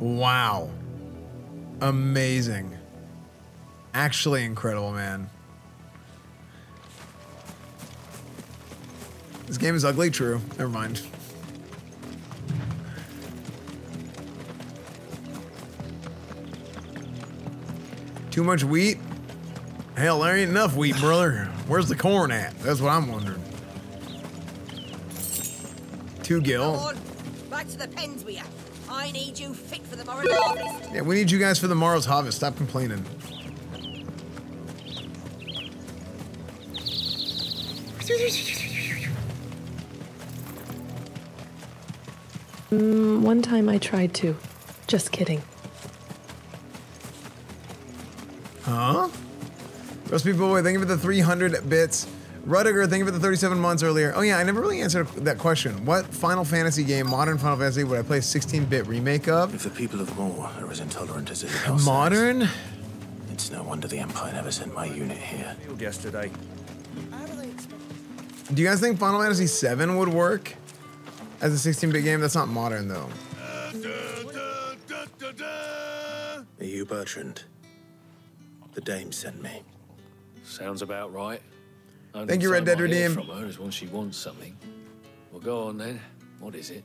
Wow. Amazing. Actually incredible, man. This game is ugly, true. Never mind. Too much wheat? Hell, there ain't enough wheat, brother. Where's the corn at? That's what I'm wondering. 2 gil. Back to the pens we have. I I need you fit for the morrow's harvest. Yeah, we need you guys for the morrow's harvest. Stop complaining. One time I tried to. Just kidding. Huh? Rusty Boy, thank you for the 300 bits. Rudiger, thank you for the 37 months earlier. Oh yeah, I never really answered that question. What Final Fantasy game, modern Final Fantasy, would I play a 16-bit remake of? If the people of Moore are as intolerant as it is. Modern? It's no wonder the Empire never sent my unit here. Yesterday. Do you guys think Final Fantasy VII would work as a 16-bit game? That's not modern, though. Are you Bertrand? The dame sent me. Sounds about right. Only thank you, Red Dead Redeem. From her is when she wants something. Well, go on then. What is it?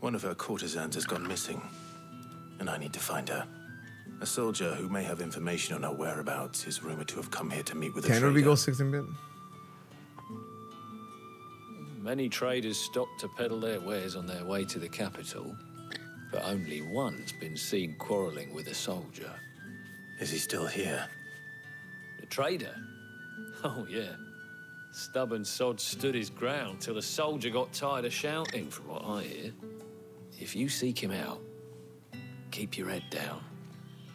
One of her courtesans has gone missing, and I need to find her. A soldier who may have information on her whereabouts is rumored to have come here to meet with a trader. Can we go 16-bit? Many traders stop to peddle their wares on their way to the capital, but only one's been seen quarrelling with a soldier. Is he still here? The trader? Oh, yeah. Stubborn sod stood his ground till the soldier got tired of shouting, from what I hear. If you seek him out, keep your head down.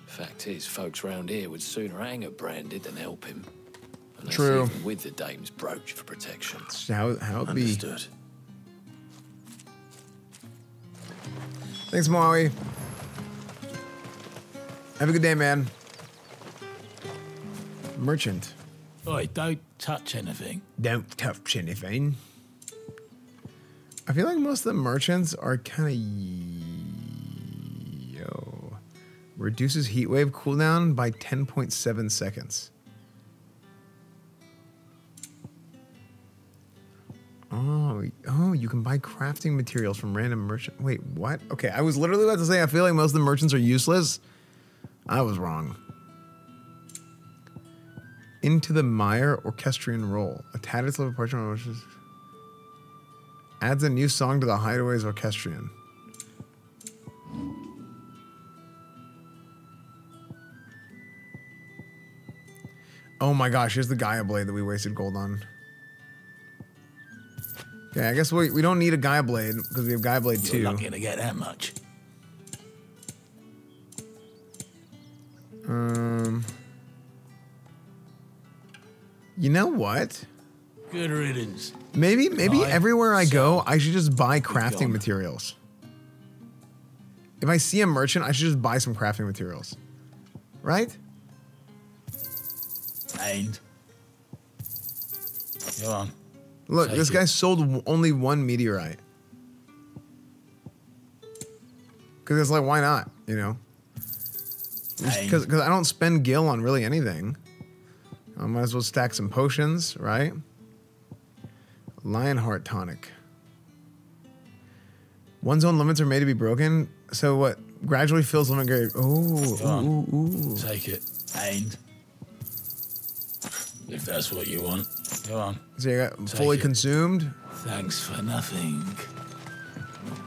Fact is, folks round here would sooner hang a branded than help him. And true. With the dame's brooch for protection. How understood. Thanks, Maui. Have a good day, man. Merchant. Oi, don't touch anything. Don't touch anything. I feel like most of the merchants are kind of... Yo. Reduces heat wave cooldown by 10.7 seconds. Oh, you can buy crafting materials from random merchant. Wait, what? Okay, I was literally about to say I feel like most of the merchants are useless. I was wrong. Into the Mire Orchestrion Roll. A tattered slip of parchment which is adds a new song to the Hideaway's Orchestrion. Oh my gosh, here's the Gaia Blade that we wasted gold on. Okay, I guess we don't need a Gaia Blade because we have Gaia Blade 2. You're not gonna get that much. You know what? Good riddance. Maybe everywhere I go, I should just buy crafting materials. If I see a merchant, I should just buy some crafting materials. Right? And go on. Look, this guy sold only one meteorite. Because it's like, why not? You know? Because I don't spend gil on really anything. I might as well stack some potions, right? Lionheart tonic. One's own limits are made to be broken. So what? Gradually fills limit grade. Ooh. Take it. And if that's what you want. Go on. So you got fully consumed? Thanks for nothing.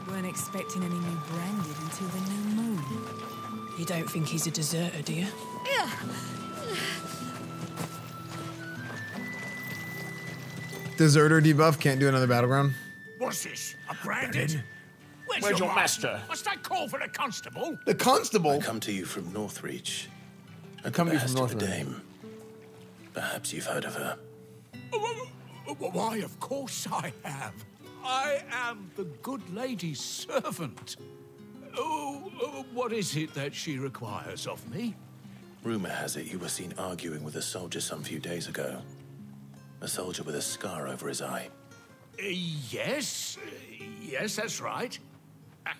Weren't expecting any new branded until the new moon. You don't think he's a deserter, do you? Yeah. Deserter debuff, can't do another battleground. What's this? A branded? Where's your master? What's that call for the constable? The constable? I come to you from Northreach. I come to you from Northreach. Dame. Perhaps you've heard of her. Why, of course I have. I am the good lady's servant. Oh, what is it that she requires of me? Rumour has it you were seen arguing with a soldier some few days ago. A soldier with a scar over his eye. Yes, that's right.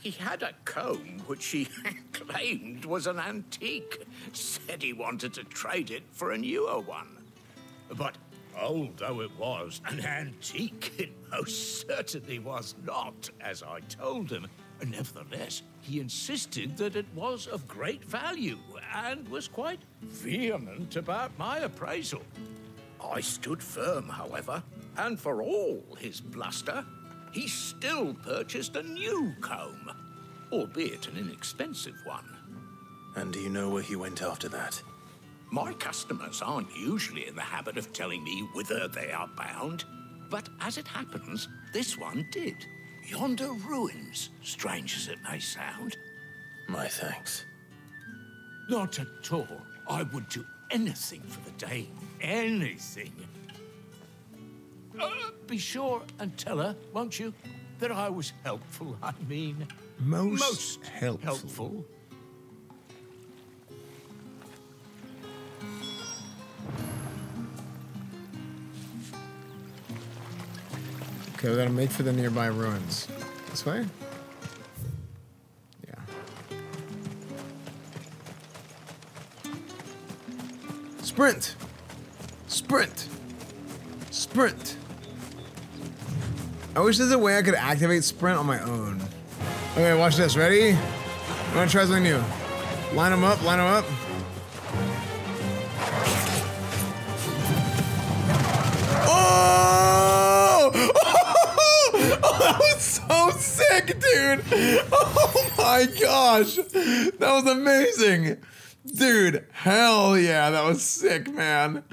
He had a comb which he claimed was an antique. Said he wanted to trade it for a newer one. But although it was an antique, it most certainly was not, as I told him. Nevertheless, he insisted that it was of great value and was quite vehement about my appraisal. I stood firm, however, and for all his bluster, he still purchased a new comb. albeit an inexpensive one. And do you know where he went after that? My customers aren't usually in the habit of telling me whither they are bound, but as it happens, this one did. Yonder ruins, strange as it may sound. My thanks. Not at all. I would do anything for the day. Anything. Be sure and tell her, won't you, that I was helpful, I mean. Most helpful. Okay, we gotta make for the nearby ruins. This way? Yeah. Sprint! Sprint! Sprint! I wish there's a way I could activate sprint on my own. Okay, watch this. Ready? I'm gonna try something new. Line them up, line them up. Dude, oh my gosh, that was amazing, dude. Hell yeah, that was sick, man.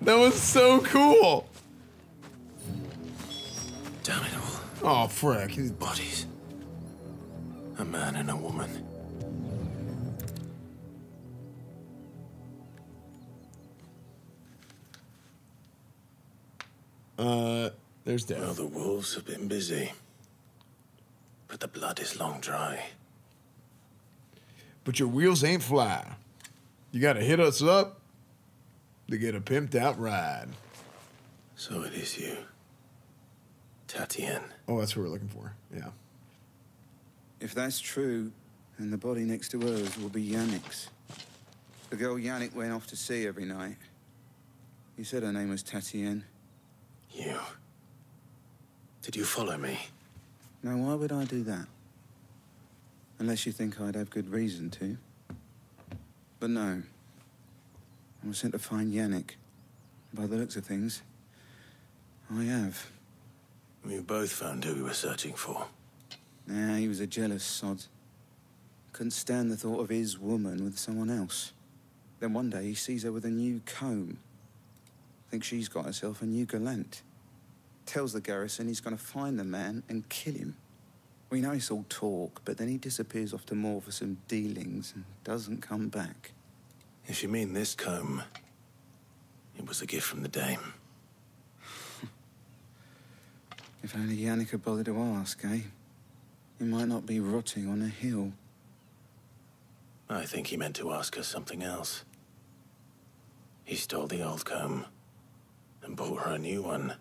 That was so cool. Damn it all. Oh frick, these bodies. A man and a woman. There's death. Well, the wolves have been busy. But the blood is long dry. But your wheels ain't fly. You gotta hit us up to get a pimped out ride. So it is you, Tatienne. Oh, that's what we're looking for, yeah. If that's true, then the body next to hers will be Yannick's. The girl Yannick went off to sea every night. You said her name was Tatienne. You. Did you follow me? Now, why would I do that? Unless you think I'd have good reason to. But no. I was sent to find Yannick. By the looks of things, I have. We both found who we were searching for. Nah, he was a jealous sod. Couldn't stand the thought of his woman with someone else. Then one day he sees her with a new comb. Thinks she's got herself a new gallant. Tells the garrison he's gonna find the man and kill him. We know it's all talk, but then he disappears off to Moore for some dealings and doesn't come back. If you mean this comb, it was a gift from the dame. If only Yannick had bothered to ask, eh? He might not be rotting on a hill. I think he meant to ask her something else. He stole the old comb and bought her a new one.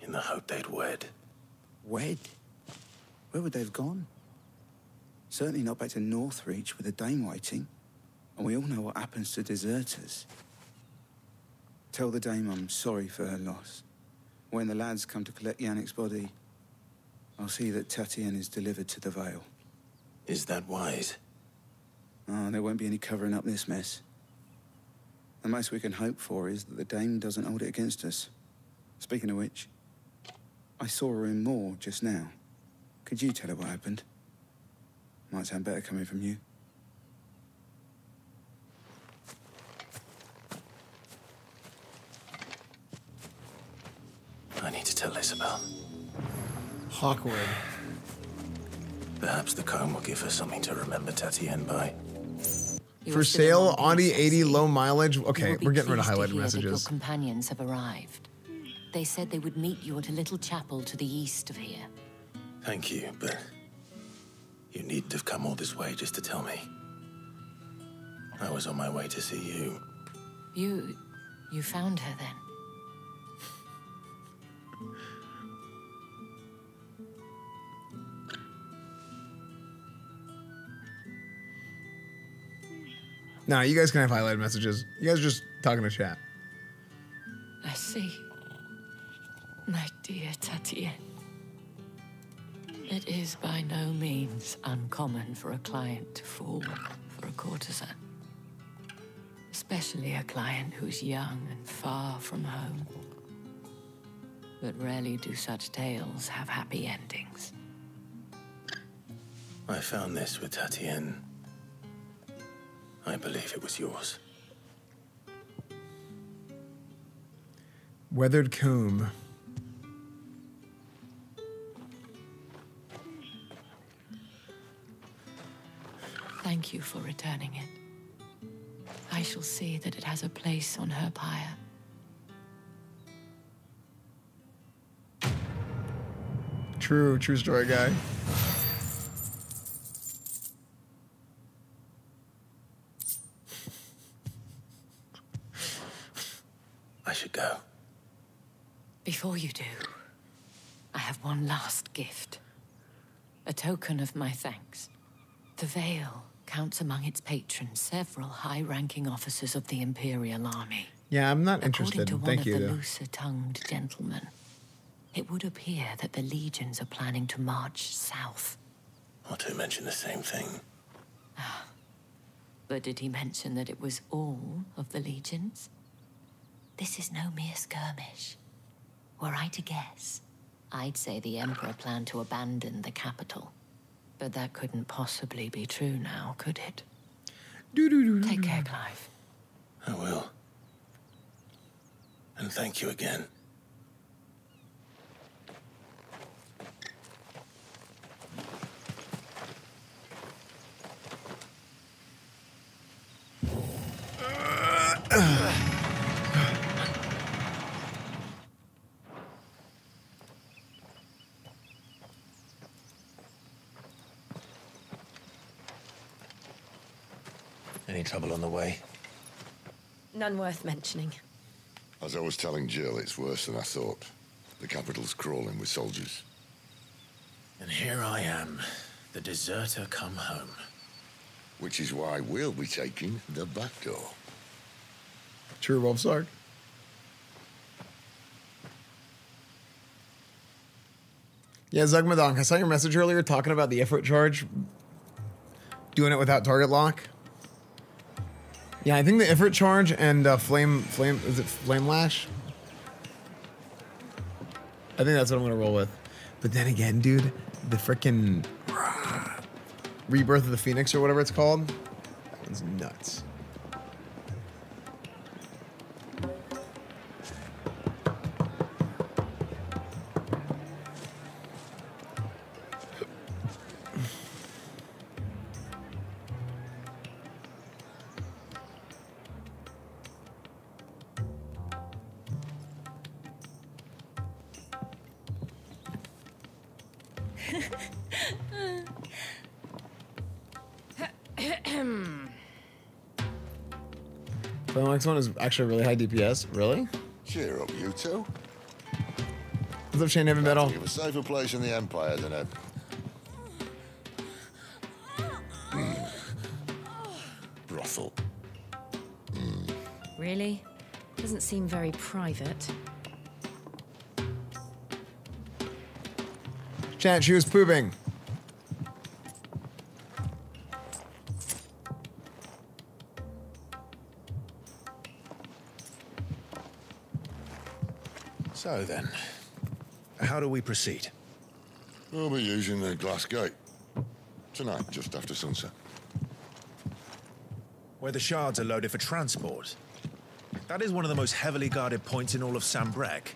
In the hope they'd wed. Wed? Where would they have gone? Certainly not back to Northreach with a dame waiting. And we all know what happens to deserters. Tell the dame I'm sorry for her loss. When the lads come to collect Yannick's body, I'll see that Tatienne is delivered to the Vale. Is that wise? Oh, there won't be any covering up this mess. The most we can hope for is that the dame doesn't hold it against us. Speaking of which, I saw her in Moore just now. Could you tell her what happened? Might sound better coming from you. I need to tell Isabel. Hawkwood. Perhaps the comb will give her something to remember Tatienne by. For sale, Audi 80 low mileage. Okay, we're getting rid of highlighted messages. Your companions have arrived. They said they would meet you at a little chapel to the east of here. Thank you, but you needn't have come all this way just to tell me. I was on my way to see you. You found her then? Nah, you guys can have highlighted messages. You guys are just talking to chat. I see. My dear Tatienne, it is by no means uncommon for a client to fall for a courtesan, especially a client who is young and far from home. But rarely do such tales have happy endings. I found this with Tatienne. I believe it was yours. Weathered comb. Thank you for returning it. I shall see that it has a place on her pyre. True, true story, guy. I should go. Before you do, I have one last gift. A token of my thanks. The Vale counts among its patrons several high-ranking officers of the Imperial Army. Yeah, I'm not interested. Thank you, though. According to one of the looser-tongued gentlemen, it would appear that the legions are planning to march south. Otto mentioned the same thing. But did he mention that it was all of the legions? This is no mere skirmish. Were I to guess, I'd say the Emperor planned to abandon the capital. But that couldn't possibly be true now, could it? Take care, Clive. I will. And thank you again. Any trouble on the way? None worth mentioning. As I was telling Jill, it's worse than I thought. The capital's crawling with soldiers. And here I am, the deserter come home. Which is why we'll be taking the back door. True, Wolfsark. Yeah, Zugmadonk, I saw your message earlier talking about the Ifrit charge. Doing it without target lock. Yeah, I think the Ifrit charge and Flame Lash? I think that's what I'm gonna roll with. But then again, dude, the frickin' Rebirth of the Phoenix or whatever it's called. That one's nuts. Next one is actually really high DPS. Really? Cheer up, you two. What's up, Shane? Heavy metal. You have a safer place in the Empire than ever. Brothel. Really? Doesn't seem very private. Chat, she was pooping. So then, how do we proceed? We'll be using the Glass Gate. Tonight, just after sunset. Where the shards are loaded for transport. That is one of the most heavily guarded points in all of Sanbreque.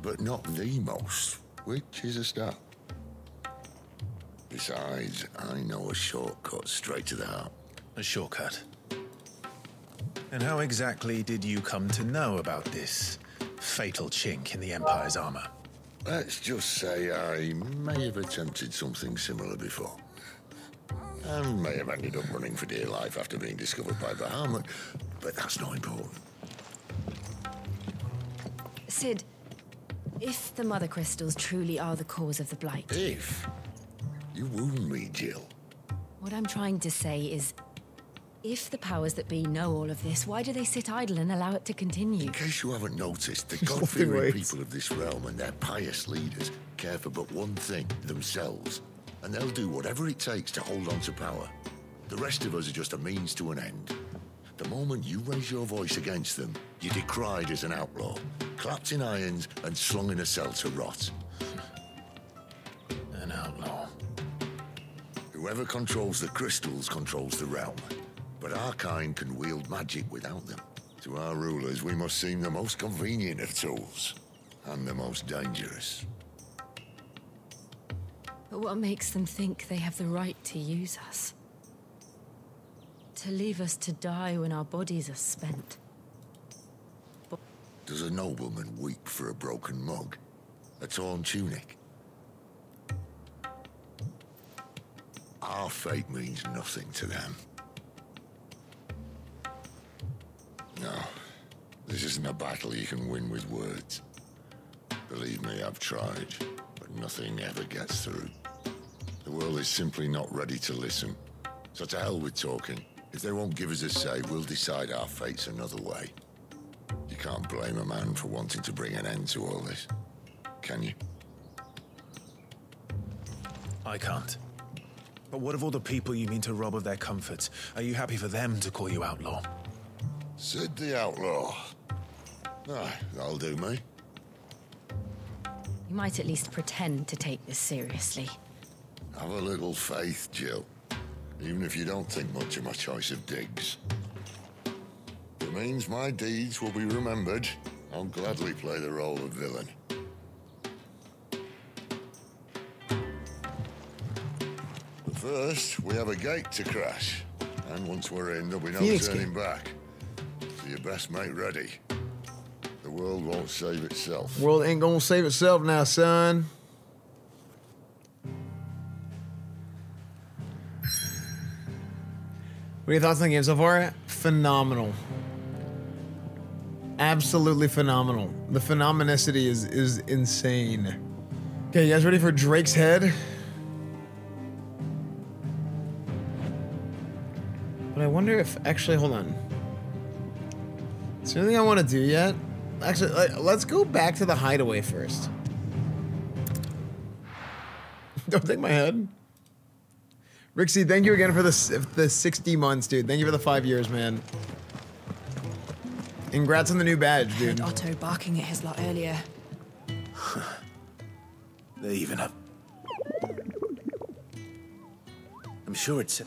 But not the most, which is a start. Besides, I know a shortcut straight to the heart. A shortcut? And how exactly did you come to know about this fatal chink in the Empire's armor? Let's just say I may have attempted something similar before. I may have ended up running for dear life after being discovered by Bahamut, but that's not important. Cid, if the Mother Crystals truly are the cause of the Blight... If? You wound me, Jill. What I'm trying to say is, if the powers that be know all of this, why do they sit idle and allow it to continue? In case you haven't noticed, the God-fearing people of this realm and their pious leaders care for but one thing, themselves. And they'll do whatever it takes to hold on to power. The rest of us are just a means to an end. The moment you raise your voice against them, you're decried as an outlaw, clapped in irons and slung in a cell to rot. An outlaw. Whoever controls the crystals controls the realm. But our kind can wield magic without them. To our rulers, we must seem the most convenient of tools. And the most dangerous. But what makes them think they have the right to use us? To leave us to die when our bodies are spent. But does a nobleman weep for a broken mug? A torn tunic? Our fate means nothing to them. No, this isn't a battle you can win with words. Believe me, I've tried, but nothing ever gets through. The world is simply not ready to listen. So to hell with talking. If they won't give us a say, we'll decide our fates another way. You can't blame a man for wanting to bring an end to all this, can you? I can't. But what of all the people you mean to rob of their comforts? Are you happy for them to call you outlaw? Cid the Outlaw. Ah, that'll do me. You might at least pretend to take this seriously. Have a little faith, Jill. Even if you don't think much of my choice of digs. It means my deeds will be remembered. I'll gladly play the role of villain. But first, we have a gate to crash. And once we're in, there'll be no turning back. So you best make ready. The world won't save itself. World ain't gonna save itself now, son. What are your thoughts on the game so far? Phenomenal. Absolutely phenomenal. The phenomenicity is insane. Okay, you guys ready for Drake's Head? But I wonder if, actually, hold on. Is there anything I want to do yet? Actually, let's go back to the hideaway first. Don't take my head. Rixie, thank you again for the 60 months, dude. Thank you for the 5 years, man. Congrats on the new badge, dude. I heard Otto barking at his lot earlier. They even have. I'm sure it's.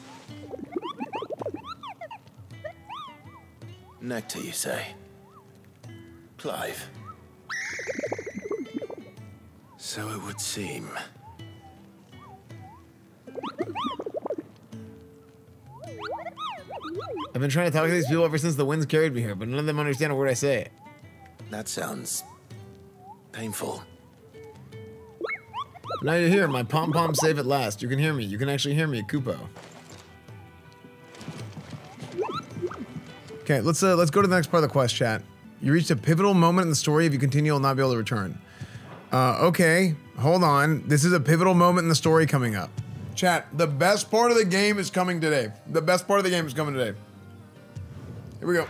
Nectar, you say? Clive. So it would seem. I've been trying to talk to these people ever since the winds carried me here, but none of them understand a word I say. That sounds painful. Now you're here, my pom-pom save at last. You can hear me. You can actually hear me, Koopo. Okay, let's go to the next part of the quest, chat. You reached a pivotal moment in the story. If you continue, you'll not be able to return. Okay, hold on. This is a pivotal moment in the story coming up. Chat, the best part of the game is coming today. The best part of the game is coming today. Here we go.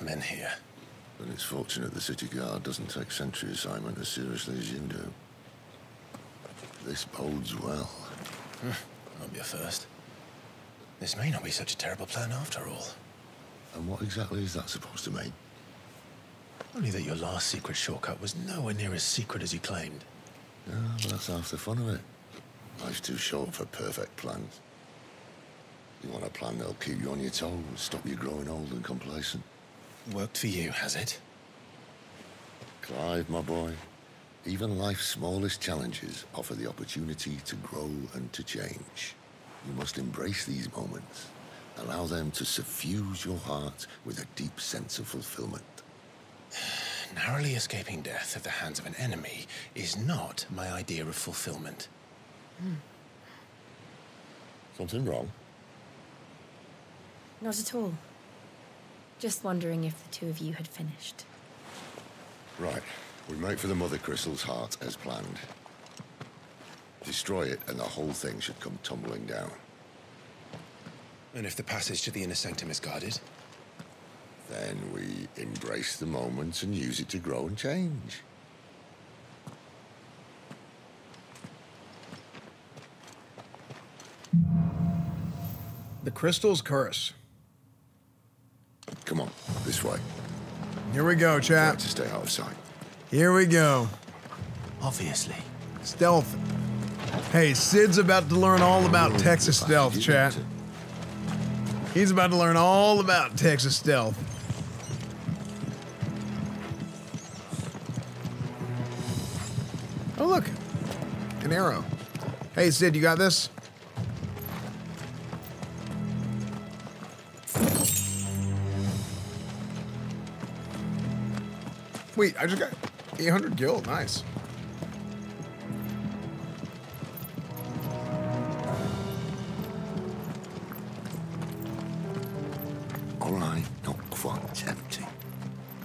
Men here. But it's fortunate the city guard doesn't take sentry assignment as seriously as you do. This bodes well. I'll be a first. This may not be such a terrible plan after all. And what exactly is that supposed to mean? Only that your last secret shortcut was nowhere near as secret as you claimed. Yeah, but that's half the fun of it. Life's too short for perfect plans. You want a plan that'll keep you on your toes, stop you growing old and complacent. Worked for you, has it? Clive, my boy, even life's smallest challenges offer the opportunity to grow and to change. You must embrace these moments. Allow them to suffuse your heart with a deep sense of fulfillment. Narrowly escaping death at the hands of an enemy is not my idea of fulfillment. Something wrong? Not at all. Just wondering if the two of you had finished. Right. We make for the Mother Crystal's heart as planned. Destroy it, and the whole thing should come tumbling down. And if the passage to the inner sanctum is guarded? Then we embrace the moment and use it to grow and change. The Crystal's Curse. Come on, this way. Here we go, chap. Like to stay out of sight. Here we go. Obviously. Stealth. Hey, Cid's about to learn all about Texas stealth, chat. He's about to learn all about Texas stealth. Oh, look. An arrow. Hey, Cid, you got this? Wait, I just got 800 gil. Nice. All right, not quite. It's empty.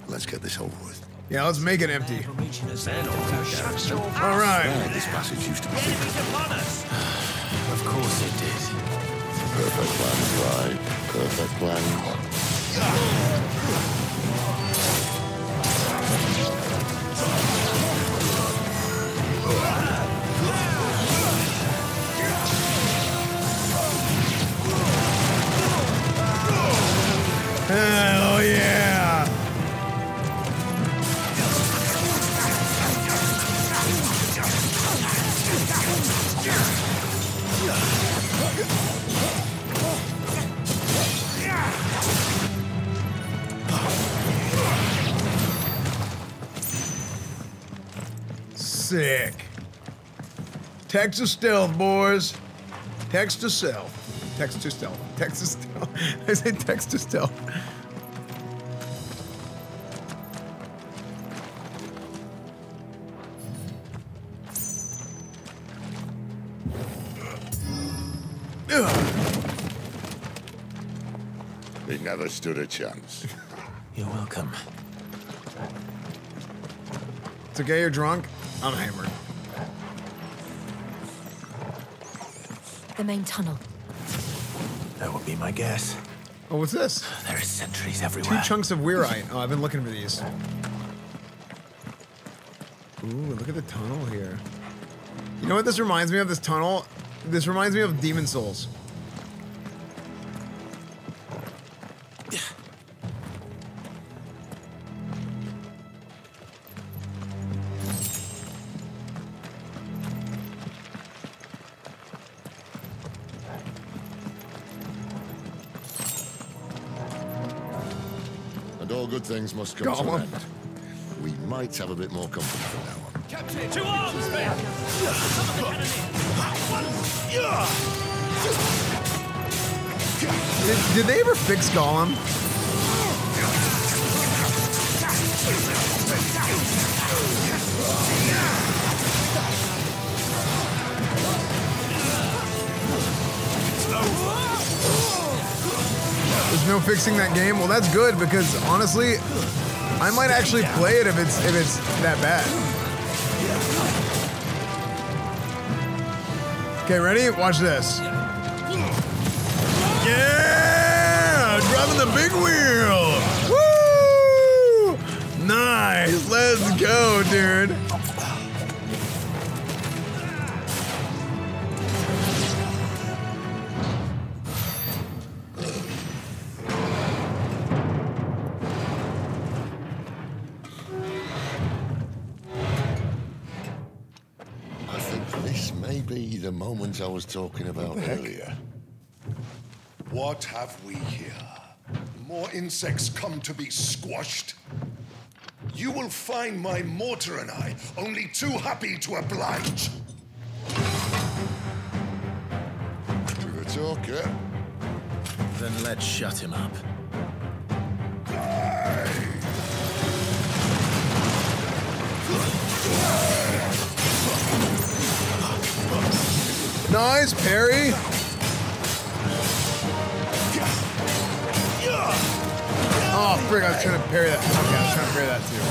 Let's get this over with. Yeah, let's make it empty. All right. Yeah, this passage used to be. Of course it did. Perfect plan, Clyde. Perfect plan. Hell yeah! Sick. Text to stealth, boys. Text to self. Text to stealth. Text to stealth. I say text to stealth. They never stood a chance. You're welcome. It's okay, you're drunk. I'm hammered. The main tunnel. That would be my guess. Oh, what's this? There are sentries everywhere. Two chunks of weirite. Oh, I've been looking for these. Ooh, look at the tunnel here. You know what this reminds me of, this tunnel? This reminds me of Demon Souls. Things must come to an end. We might have a bit more comfort from now on. Captain, to arms, men! Did they ever fix Gollum? There's no fixing that game. Well, that's good, because honestly, I might actually play it if it's that bad. Okay, ready? Watch this. Yeah, driving the big wheel. Woo! Nice. Let's go, dude. The moment I was talking about earlier. What have we here? More insects come to be squashed? You will find my mortar and I only too happy to oblige. To the talker. Then let's shut him up. Nice, Perry. Oh, frick, I was trying to parry that. Okay, I was trying to parry that too.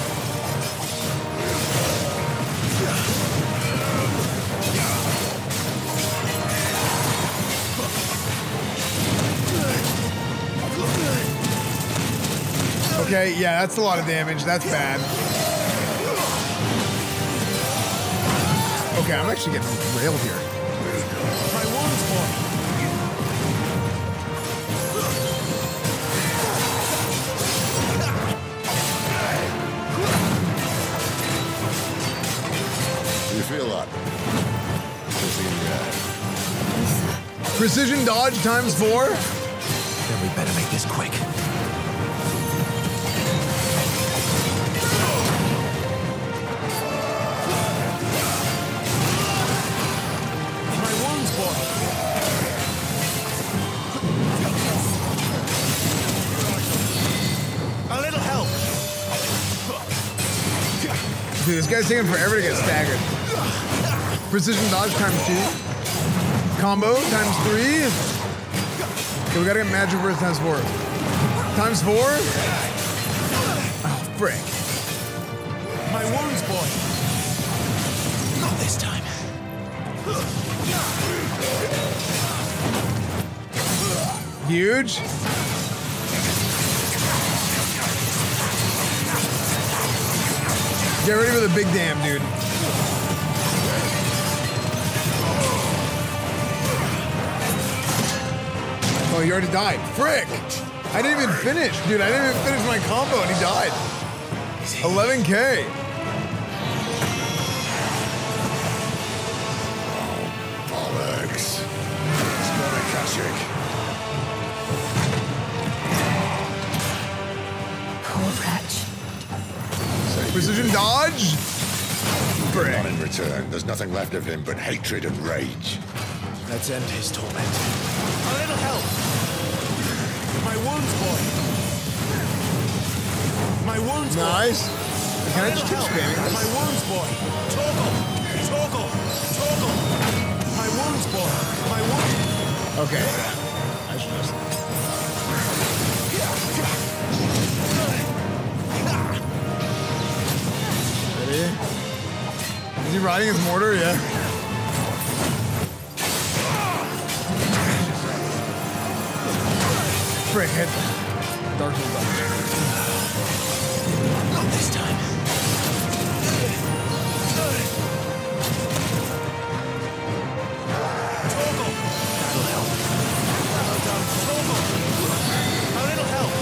Okay, yeah, that's a lot of damage. That's bad. Okay, I'm actually getting railed here. Do you feel that? Precision dodge times 4? Then we better make this quick. Dude, this guy's taking forever to get staggered. Precision dodge times 2. Combo times 3. Okay, we gotta get magic burst times 4. Times 4? Oh, frick. My wounds, boy. Not this time. Huge. Get ready for the big damn, dude. Oh, he already died. Frick! I didn't even finish, dude. I didn't even finish my combo and he died. 11K. Oh, bollocks. It's not a Kashik. Poor wretch. Precision dodge. Brick. Not in return. There's nothing left of him but hatred and rage. Let's end his torment. A little help. My wounds, boy. My wounds, boy. Nice. Can I just keep spamming this? My wounds, boy. Toggle. Toggle. Toggle. My wounds, boy. My wounds. Okay. I should just. Is he riding his mortar? Yeah. Frick, hit. Dark Souls up. Not this time. That'll help. A little help.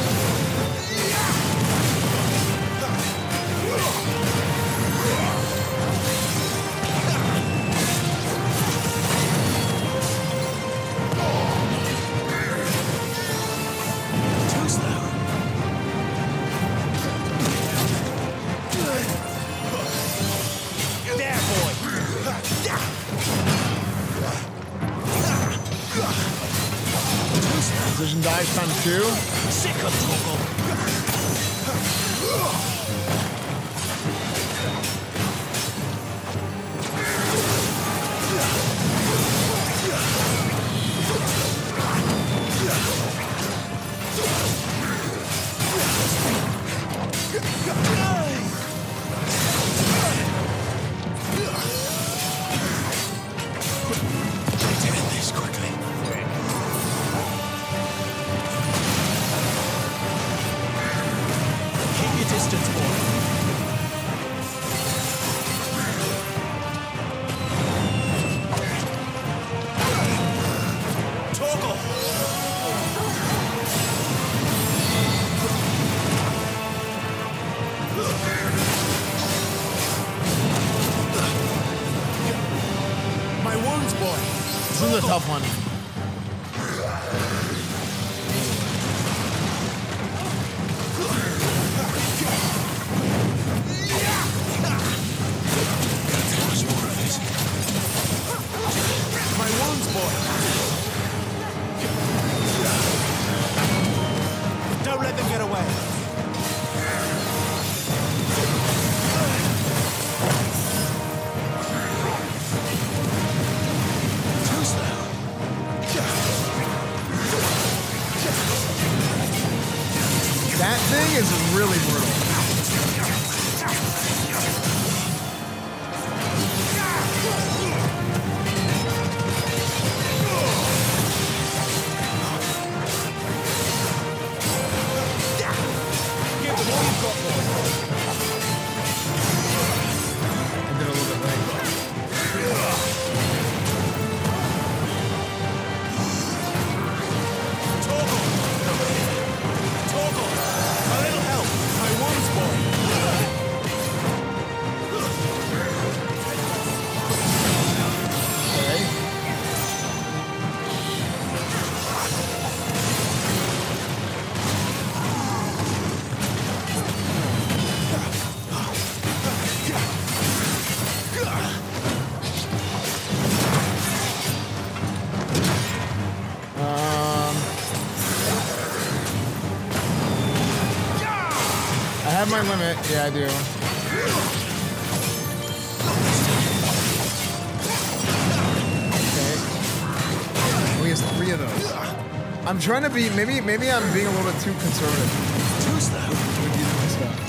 Precision dies times 2. Sick of Togo. turn limit? Yeah, I do. Okay. Only has 3 of those. I'm trying to be, maybe I'm being a little bit too conservative. Too slow. With using my stuff.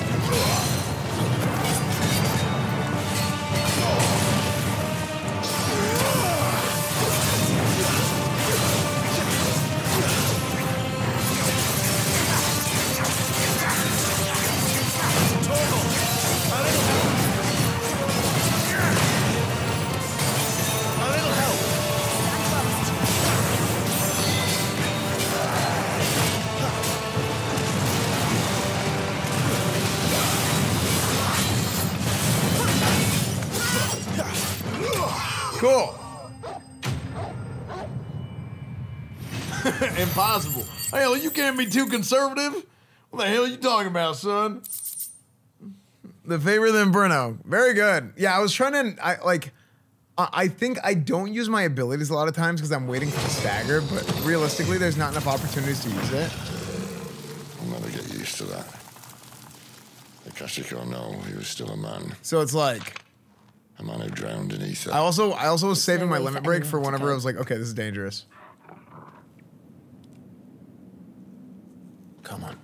Cool. Impossible. Hell, you can't be too conservative. What the hell are you talking about, son? The favorite than Bruno. Very good. Yeah, I was trying to, I think I don't use my abilities a lot of times because I'm waiting for the stagger, but realistically, there's not enough opportunities to use it. I'll never get used to that. The Kashiko, no, he was still a man. So it's like... a man who drowned in ether. I also was saving my limit break for whenever I was like, okay, this is dangerous. Come on.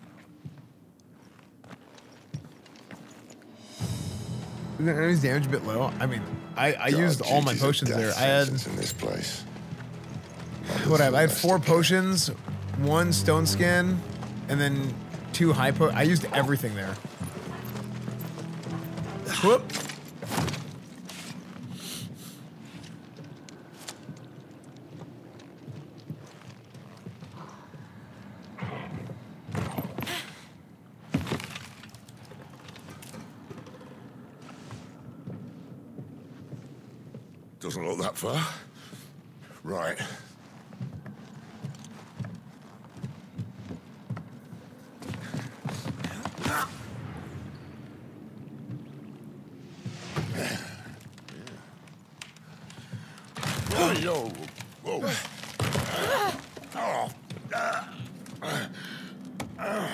Isn't the enemy's damage a bit low? I mean, I used all my potions there. I had in this place. What I had 4 potions, 1 stone skin, and then 2 high po. I used everything there. Whoop. Doesn't look that far. Right. Oh, yo. Whoa. Oh.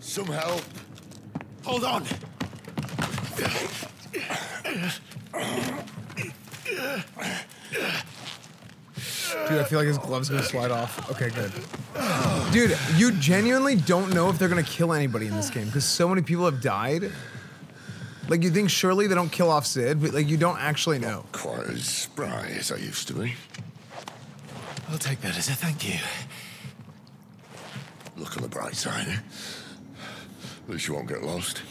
Some help. Hold on. Dude, I feel like his glove's gonna slide off. Okay, good. Dude, you genuinely don't know if they're gonna kill anybody in this game because so many people have died. Like, you think surely they don't kill off Cid, but like, you don't actually know. Not quite as spry as I used to be. I'll take that as a thank you. Look on the bright side. At least you won't get lost.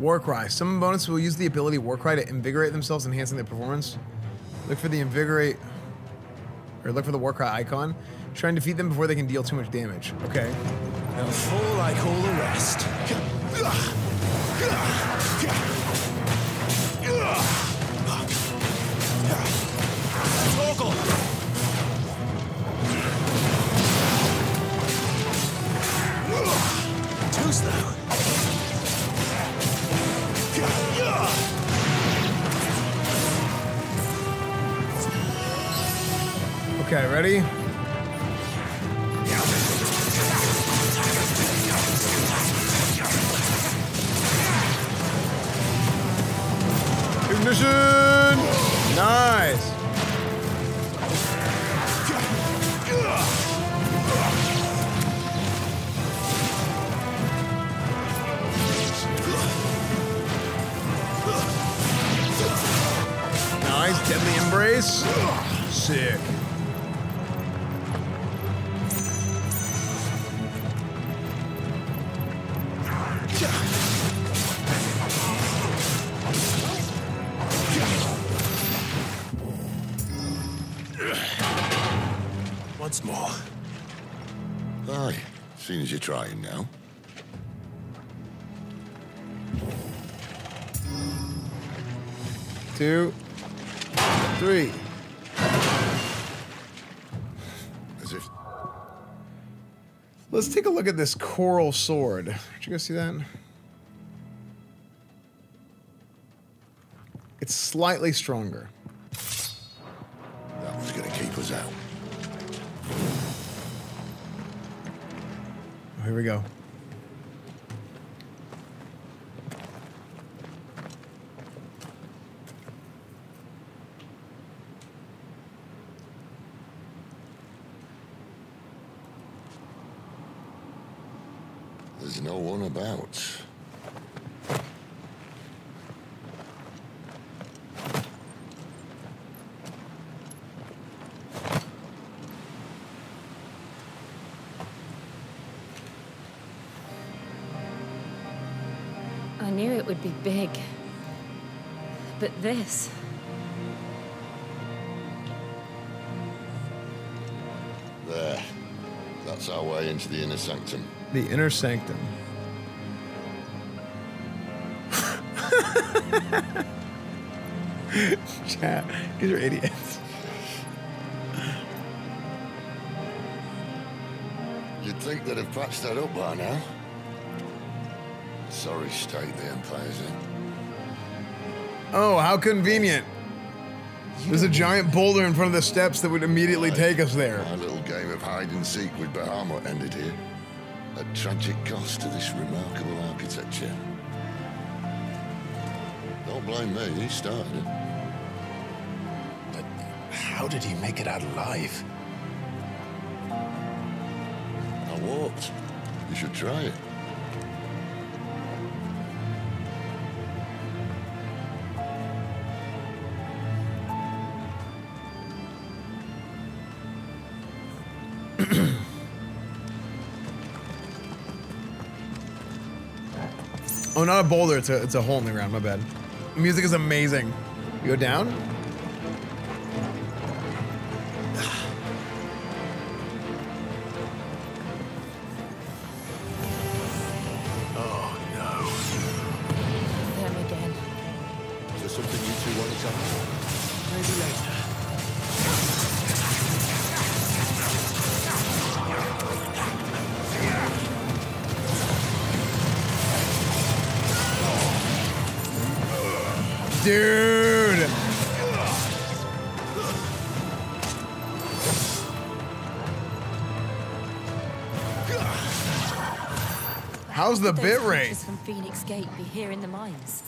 Warcry. Summon bonus will use the ability Warcry to invigorate themselves, enhancing their performance. Look for the invigorate, or look for the Warcry icon. Try and defeat them before they can deal too much damage. Okay. Now fall like all the rest. Toggle. Too slow. Okay, ready? Ignition! Nice! Nice, deadly embrace. Sick. Once more. Aye, seeing as you're trying now. two, three. Let's take a look at this coral sword. Did you guys see that? It's slightly stronger. That one's gonna keep us out. Oh, here we go. There's no one about. I knew it would be big, but this... There. That's our way into the inner sanctum. The inner sanctum. Chat, these are idiots. You'd think they'd have patched that up by now. Sorry state the Empire's in. Oh, how convenient. There's a giant boulder in front of the steps that would immediately take us there. My little game of hide and seek with Bahamut ended here. A tragic cost to this remarkable architecture. Don't blame me, he started it. But how did he make it out alive? I walked. You should try it. Oh, not a boulder, it's a hole in the ground, my bad. The music is amazing. You go down? Oh, no. Them again. Is there something you two want to tell me? Maybe later. Dude! How's the bit rate? From Phoenix Gate be here in the mines.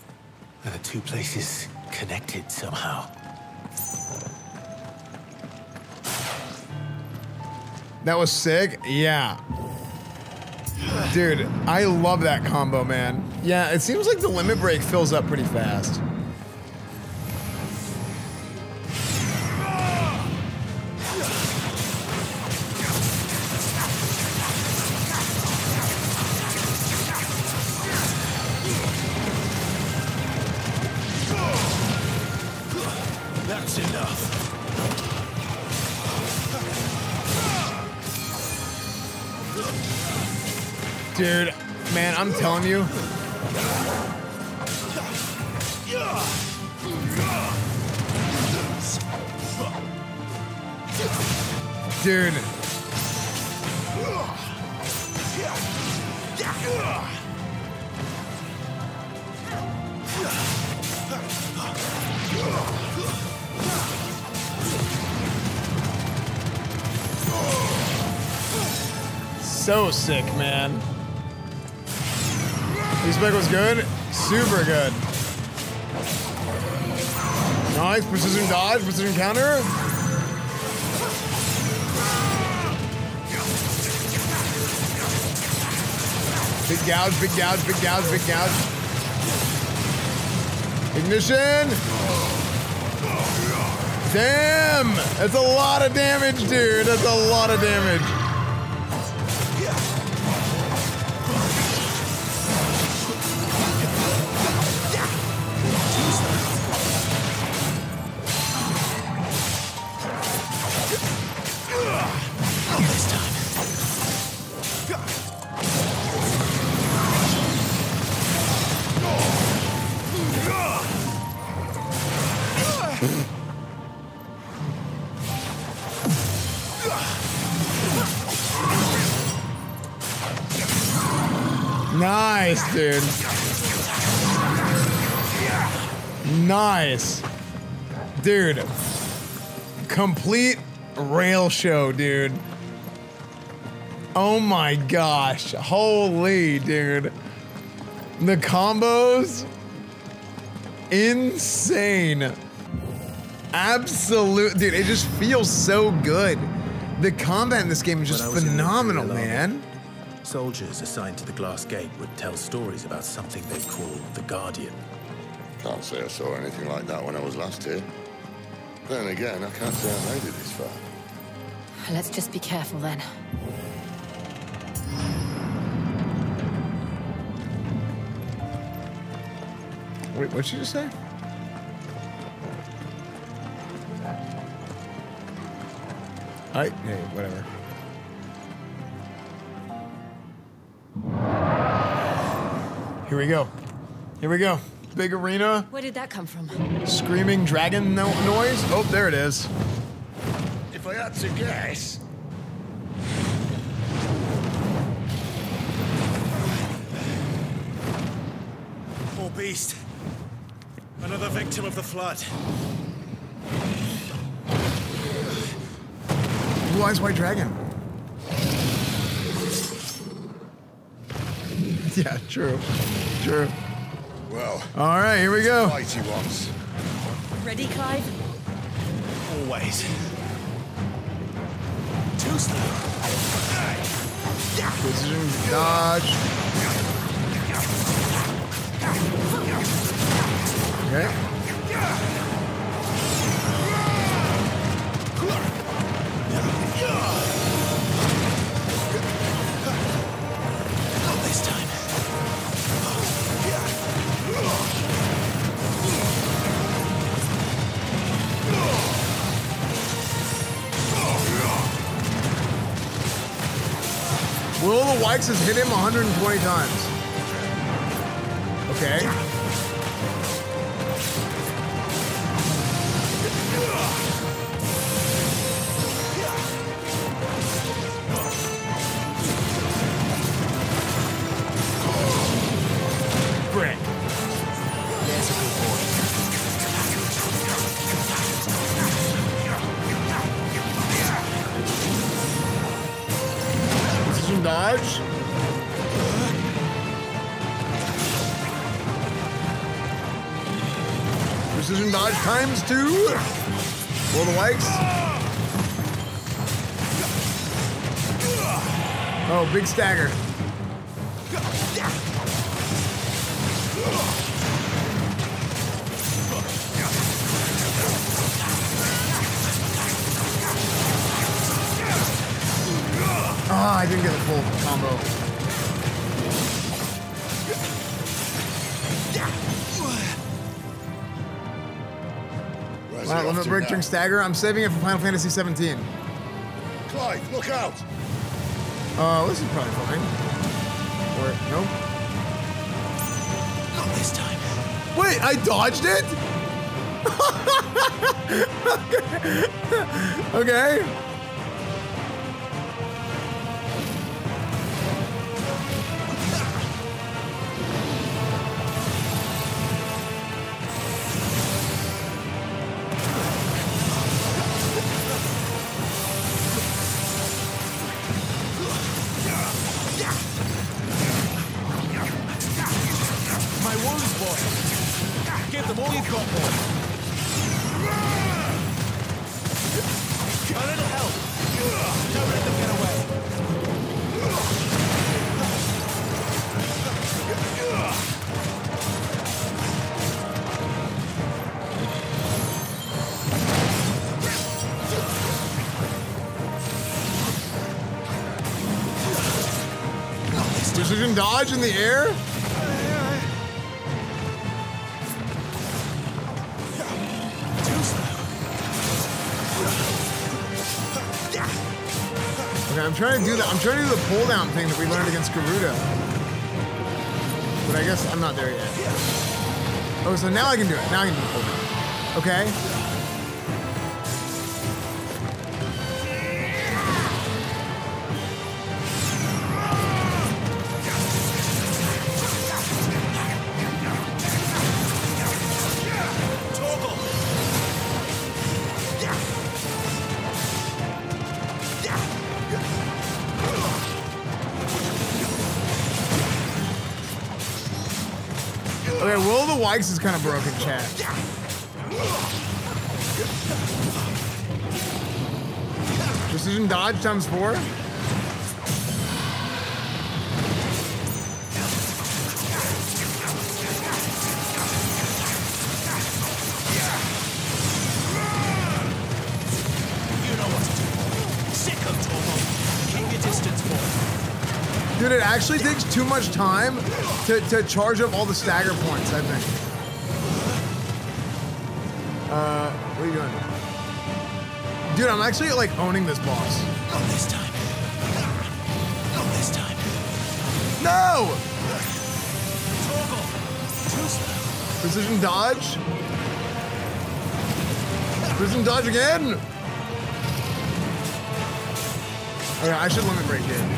Are the two places connected somehow? That was sick. Yeah. Dude, I love that combo, man. Yeah, it seems like the limit break fills up pretty fast. Dude, man, I'm telling you. Dude. So sick, man. This pick was good, super good. Nice, precision dodge, precision counter. Big gouge, big gouge, big gouge, big gouge. Ignition. Damn, that's a lot of damage, dude. That's a lot of damage. Nice, dude. Nice. Dude. Complete rail show, dude. Oh my gosh. Holy, dude. The combos. Insane. Absolute, dude, it just feels so good. The combat in this game is just phenomenal, man. Soldiers assigned to the Glass Gate would tell stories about something they called the Guardian. Can't say I saw anything like that when I was last here. Then again, I can't say I made it this far. Let's just be careful then. Wait, what'd she just say? Hey, whatever. Here we go. Here we go. Big arena. Where did that come from? Screaming dragon noise. Oh, there it is. If I had to guess. Poor beast. Another victim of the flood. Blue-eyes white dragon. Yeah, true. True. Well. All right, here we go. Mighty ones. Ready, Clive? Always. Too slow. Precision dodge. Okay. Will the Wykes has hit him 120 times. Okay. Brick. Precision dodge. Precision dodge times two. Roll the Wykes. Oh, big stagger. Ah, I didn't get the full combo. Wow, limit break during stagger. I'm saving it for Final Fantasy XVII. Clive, look out! Oh, this is probably fine. Or, nope. Not this time. Wait, I dodged it? Okay. Okay. Dodge in the air? Okay, I'm trying to do that. I'm trying to do the pull down thing that we learned against Garuda. But I guess I'm not there yet. Oh, so now I can do it. Now I can do the pull down. Okay. likes is kind of broken, chat. Precision dodge times 4. Dude, it actually takes too much time to charge up all the stagger points, I think. What are you doing? Dude, I'm actually like owning this boss. Not this time. Not this time. No! Precision dodge. Precision dodge again. Okay, I should limit break here.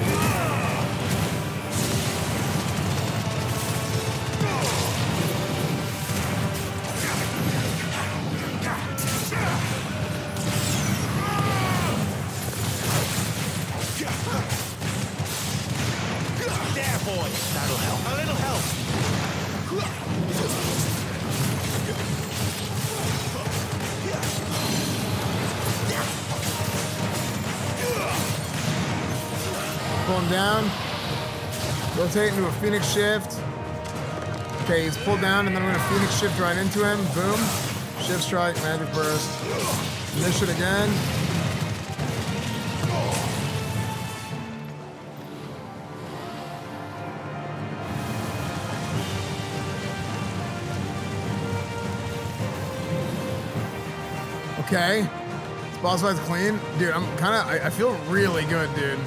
Down, rotate into a Phoenix shift. Okay, he's pulled down, and then we're gonna Phoenix shift right into him. Boom, shift strike, magic burst. Miss it again. Okay, this boss fight's clean, dude. I'm kind of, I feel really good, dude.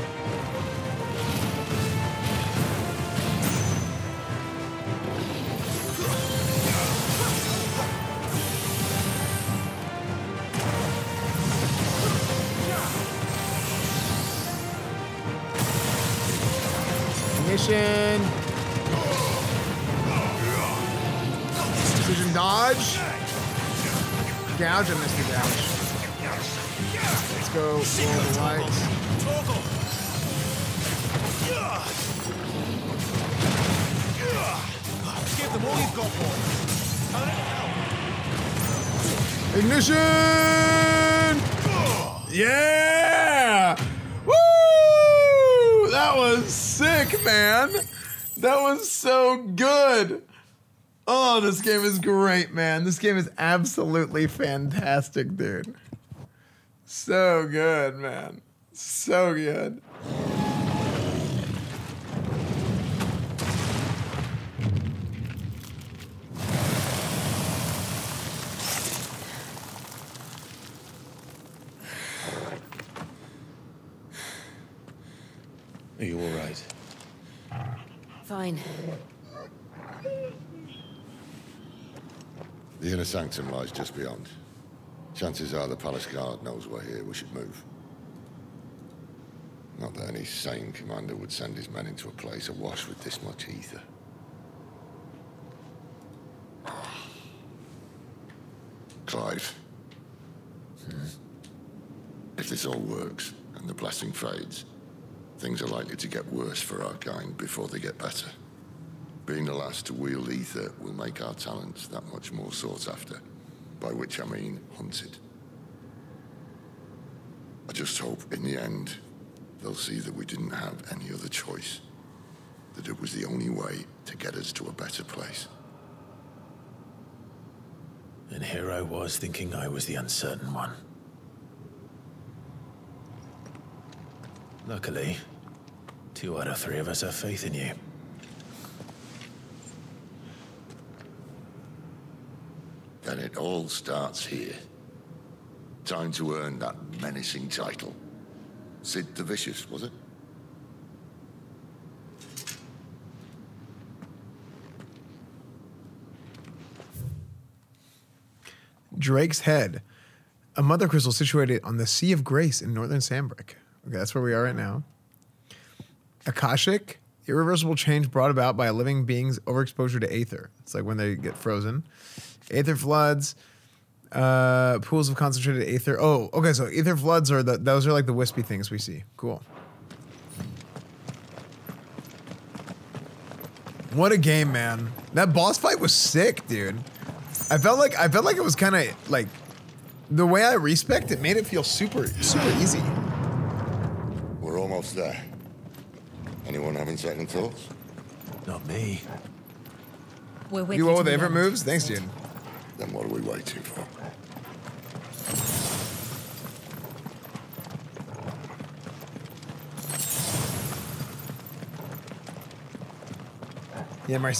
Precision dodge. Gouge, I missed the gouge. Let's go roll the lights. Give them all you've got for. Ignition! Yeah! Woo! That was sick, man. That was so good. Oh, this game is great, man. This game is absolutely fantastic, dude. So good, man. So good. Are you all right? Fine. The inner sanctum lies just beyond. Chances are the palace guard knows we're here. We should move. Not that any sane commander would send his men into a place awash with this much ether. Clive. Hmm? If this all works and the blasting fades, things are likely to get worse for our kind before they get better. Being the last to wield ether will make our talents that much more sought after, by which I mean hunted. I just hope in the end they'll see that we didn't have any other choice, that it was the only way to get us to a better place. And here I was thinking I was the uncertain one. Luckily, 2 out of 3 of us have faith in you. And it all starts here. Time to earn that menacing title. Cid the Vicious, was it? Drake's Head, a mother crystal situated on the Sea of Grace in northern Sanbreque. Okay, that's where we are right now. Akashic, irreversible change brought about by a living being's overexposure to aether. It's like when they get frozen. Aether floods, pools of concentrated aether. Oh, okay, so aether floods are those are like the wispy things we see. Cool. What a game, man. That boss fight was sick, dude. I felt like it was kind of like the way I respect it made it feel super easy. We're almost there. Anyone having second thoughts? Not me. You all with favorite moves? Thanks, dude. Then what are we waiting for? Yeah, my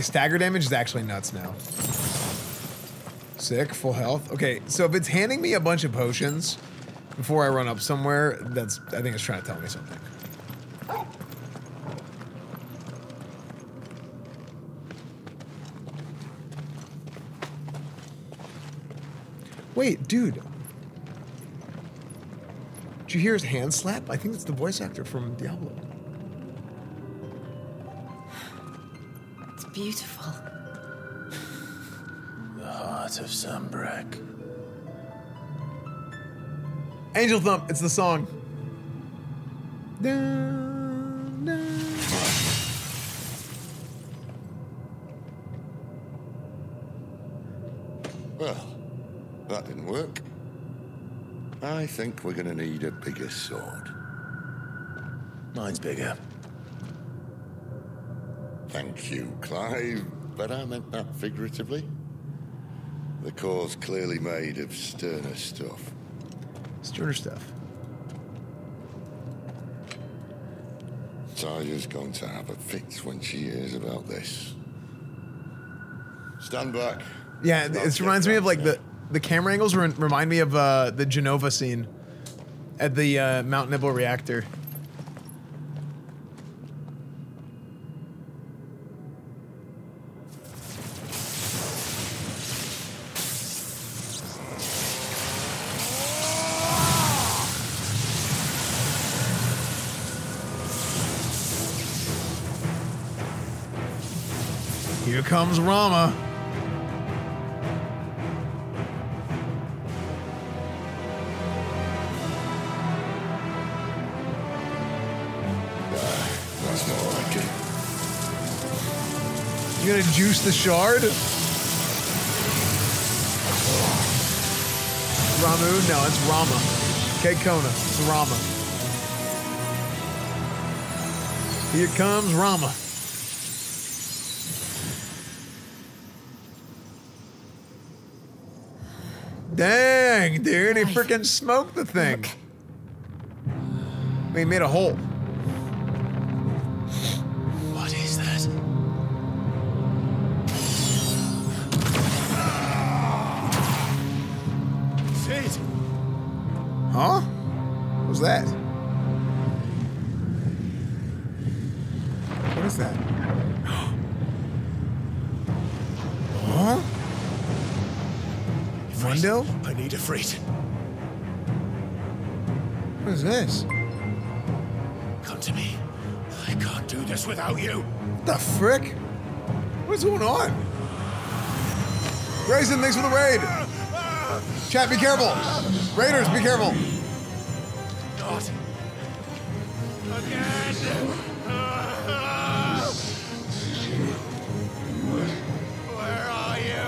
stagger damage is actually nuts now. Sick, full health. Okay, so if it's handing me a bunch of potions before I run up somewhere, I think it's trying to tell me something. Wait, dude. Did you hear his hand slap? I think it's the voice actor from Diablo. It's beautiful. The heart of Sanbreque. Angel Thump, it's the song. Dun, dun. Well. That didn't work. I think we're gonna need a bigger sword. Mine's bigger. Thank you, Clive, but I meant that figuratively. The core's clearly made of sterner stuff. Sterner stuff. Tyler's going to have a fix when she hears about this. Stand back. Yeah, it reminds me of like the camera angles remind me of the Genova scene at the Mount Nibble reactor. Here comes Ramuh. You're gonna juice the shard? Ramuh? No, it's Ramuh. Okay, Kona. It's Ramuh. Here comes Ramuh. Dang, dude, he freaking smoked the thing. He made a hole. Huh? What was that? What is that? Huh? Mundo? I need Ifrit. What is this? Come to me. I can't do this without you. What the frick? What's going on? Grayson, thanks for the raid. Chat, be careful. Raiders, be careful. God. Again. Where are you?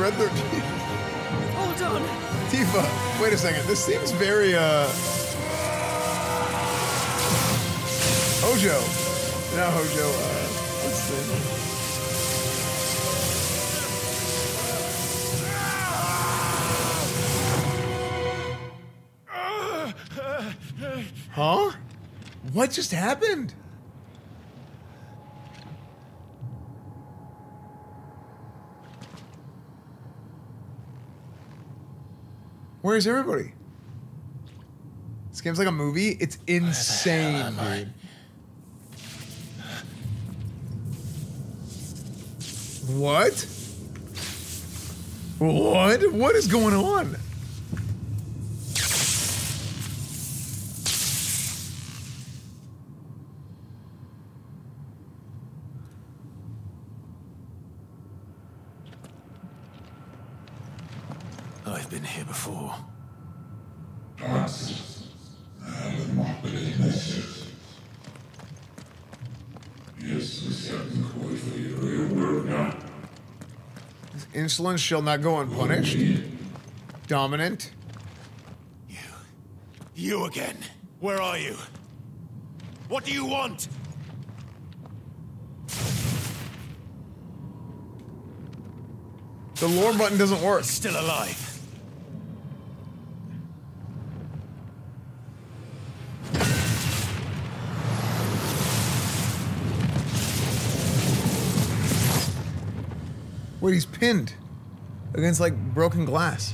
Red 13. Hold on. Tifa, wait a second. This seems very, Hojo. Now Hojo, let's see. Huh? What just happened? Where's everybody? This game's like a movie. It's insane, dude. What? What? What is going on? I've been here before. Francis, I will not believe myself. Yes, this happens quite for you, real world now. Insolence shall not go unpunished. Dominant. You again. Where are you? What do you want? The lore button doesn't work. He's still alive. Wait, he's pinned against like broken glass.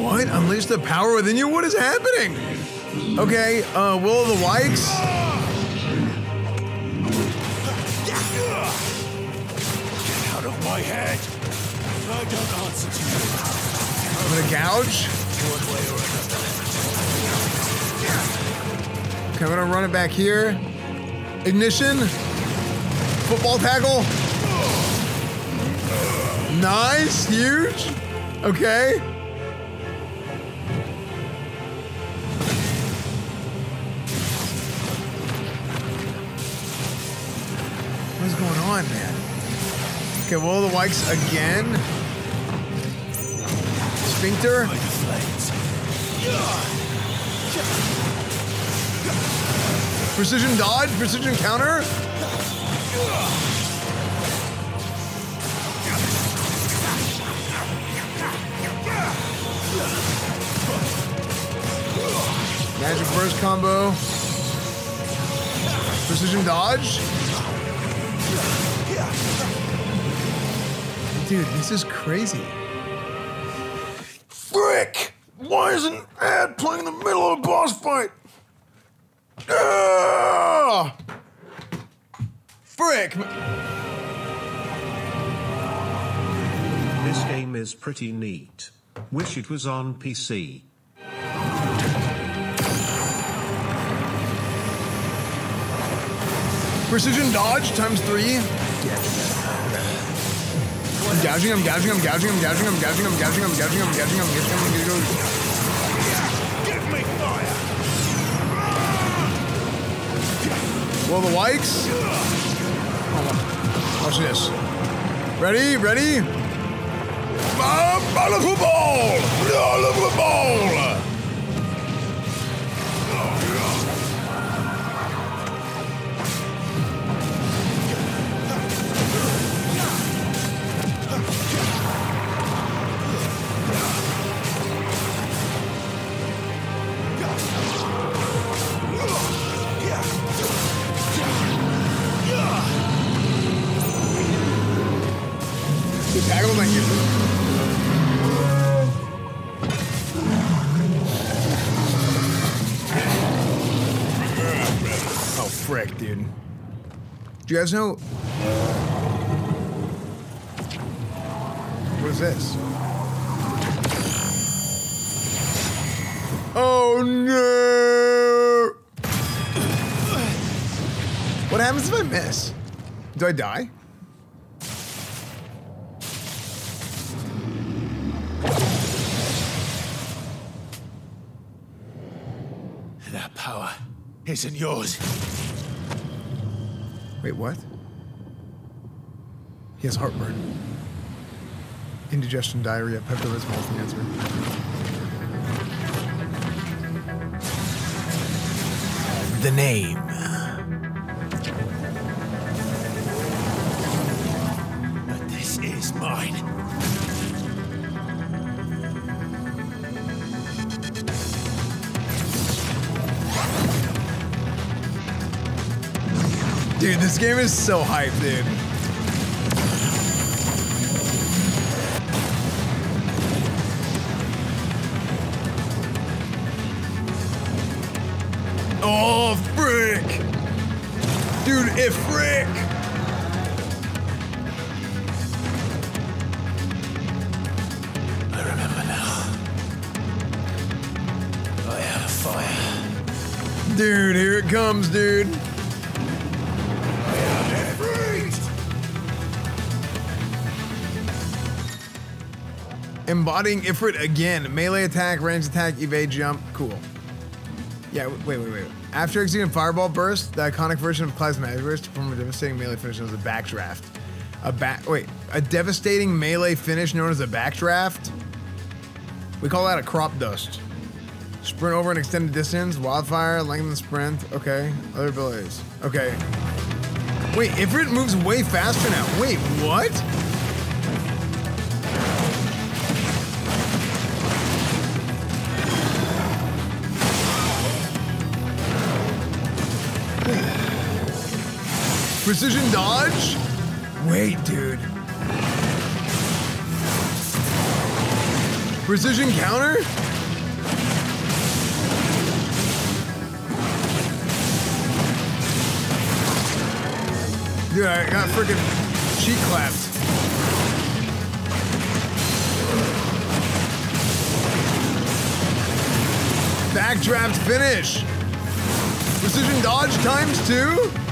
What? Unleash the power within you? What is happening? Okay, Will of the Wykes? Get out of my head! I don't answer to you. I'm gonna gouge. One way or another. Okay, I'm gonna run it back here. Ignition. Football tackle. Nice, huge. Okay. What's going on, man? Okay, Will of the Wykes again. Sphincter. Precision dodge, precision counter. Magic burst combo. Precision dodge. Dude, this is crazy. Frick! Why isn't ad playing in the middle of a boss fight? Ah! Frick! This game is pretty neat. Wish it was on PC. Precision dodge ×3. I'm gouging, I'm gouging, I'm gouging, I'm gouging, I'm gouging, I'm gouging, I'm gouging, I'm gouging, I'm gouging, I'm gouging. Will of the Wykes? Watch this. Ready? Ready? Balloon ball! Balloon ball! Oh, frick, dude. Do you guys know? What is this? Oh, no! What happens if I miss? Do I die? Isn't yours. Wait, what? He has heartburn. Indigestion, diarrhea, Pepto-Bismol cancer. The name. But this is mine. Dude, this game is so hype, dude. Oh, frick! Dude, Ifrit! I remember now. I have fire. Dude, here it comes, dude. Embodying Ifrit again. Melee attack, range attack, evade, jump. Cool. Yeah, wait. After executing Fireball Burst, the iconic version of Clive's Magic Burst to perform a devastating melee finish known as a backdraft. A devastating melee finish known as a backdraft? We call that a crop dust. Sprint over an extended distance, wildfire, lengthen sprint. Okay, other abilities. Okay. Wait, Ifrit moves way faster now. Wait, what? Precision dodge? Wait, dude. Precision counter? Dude, I got freaking cheek clapped. Backdraft finish. Precision dodge ×2?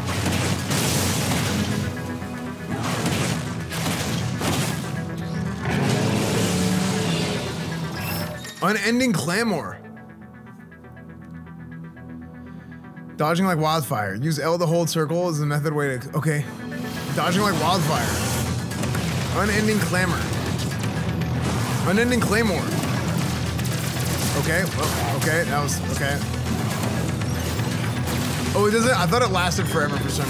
Unending Clamor. Dodging like wildfire. Use L to hold circle is the method way to... Okay. Dodging like wildfire. Unending Clamor. Unending Claymore. Okay. Well, okay. That was... Okay. Oh, it doesn't... I thought it lasted forever for some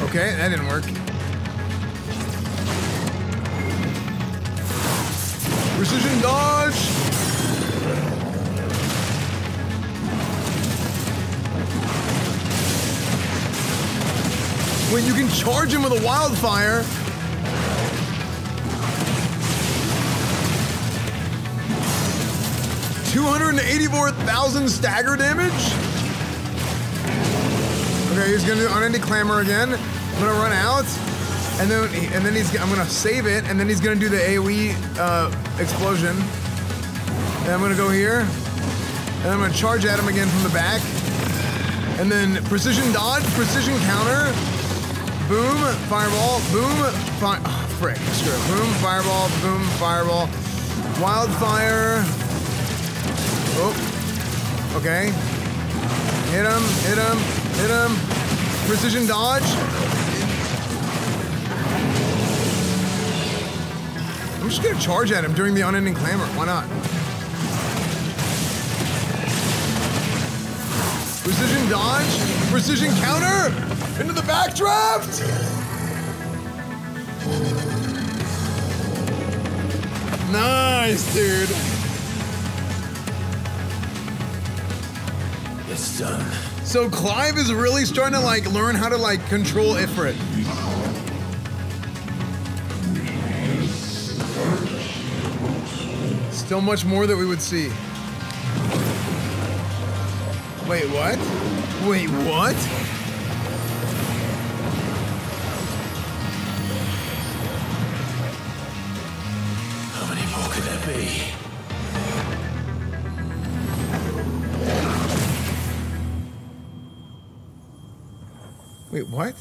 reason. Okay, that didn't work. Precision dodge! Wait, you can charge him with a wildfire! $284,000 stagger damage? Okay, he's gonna do Unending Clamor again. I'm gonna run out. And then I'm gonna save it, and then he's gonna do the AoE explosion. And I'm gonna go here, and I'm gonna charge at him again from the back. And then precision dodge, precision counter, boom, fireball, boom, boom, fireball, boom, fireball, wildfire. Oh, okay. Hit him, hit him, hit him. Precision dodge. I'm just gonna charge at him during the Unending Clamor. Why not? Precision dodge, precision counter, into the backdraft. Nice, dude. It's done. So Clive is really starting to like learn how to like control Ifrit. So much more that we would see. Wait, what? Wait, what? How many more could there be? Wait, what?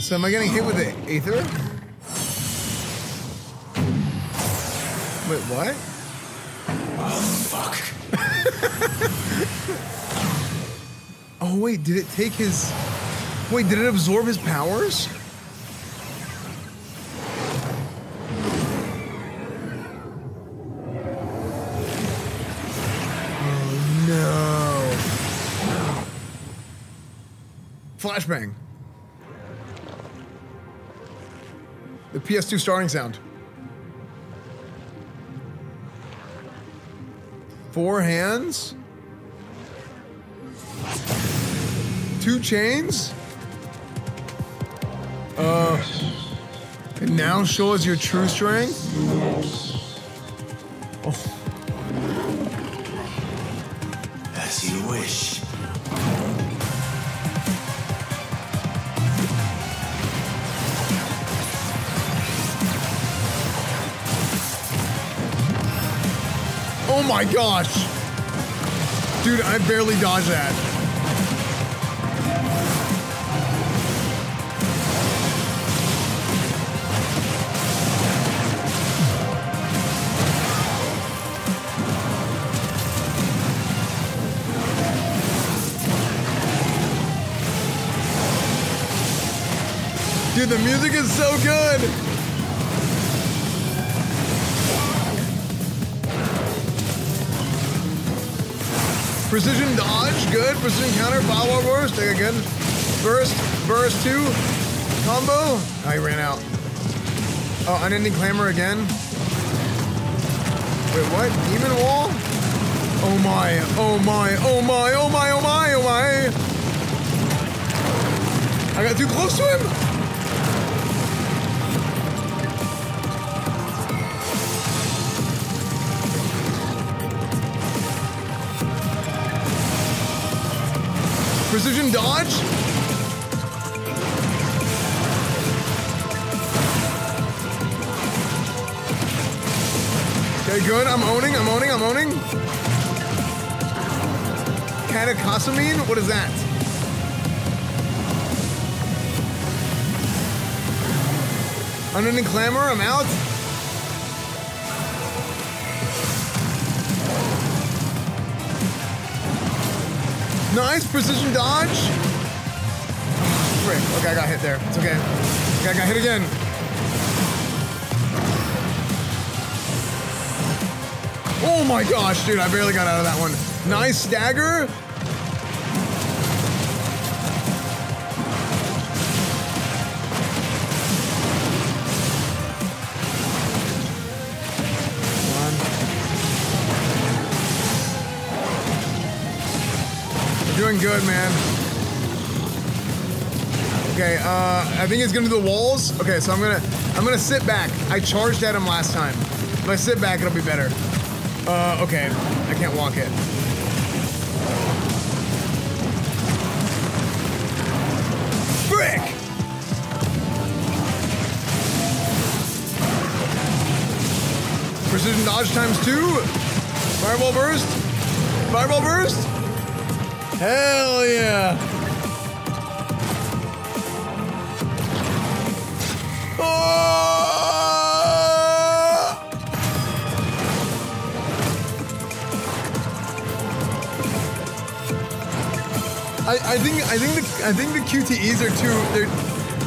So am I getting hit with the aether? Wait, what? Oh, fuck. Oh, wait, did it take his... Wait, did it absorb his powers? Oh, no. Flashbang. The PS2 starting sound. Four hands, 2 chains, and now show us your true strength. Oh. As you wish. Oh my gosh! Dude, I barely dodged that. Dude, the music is so good. Precision dodge, good. Precision counter, follow burst, take a good. Burst, burst two, combo. Oh, he ran out. Oh, unending clamor again. Wait, what? Demon wall? Oh my, oh my, oh my, oh my, oh my, oh my. I got too close to him. Precision dodge. Okay, good. I'm owning, I'm owning, I'm owning. Catacosamine? What is that? Unending clamor, I'm out. Nice precision dodge. Oh, frick. Okay, I got hit there. It's okay. Okay, I got hit again. Oh my gosh, dude, I barely got out of that one. Nice stagger. Doing good, man. Okay, I think it's gonna do the walls. Okay, so I'm gonna sit back. I charged at him last time. If I sit back, it'll be better. Okay, I can't walk it. Frick! Precision dodge times two. Fireball burst. Fireball burst. Hell yeah! I think the QTEs are too.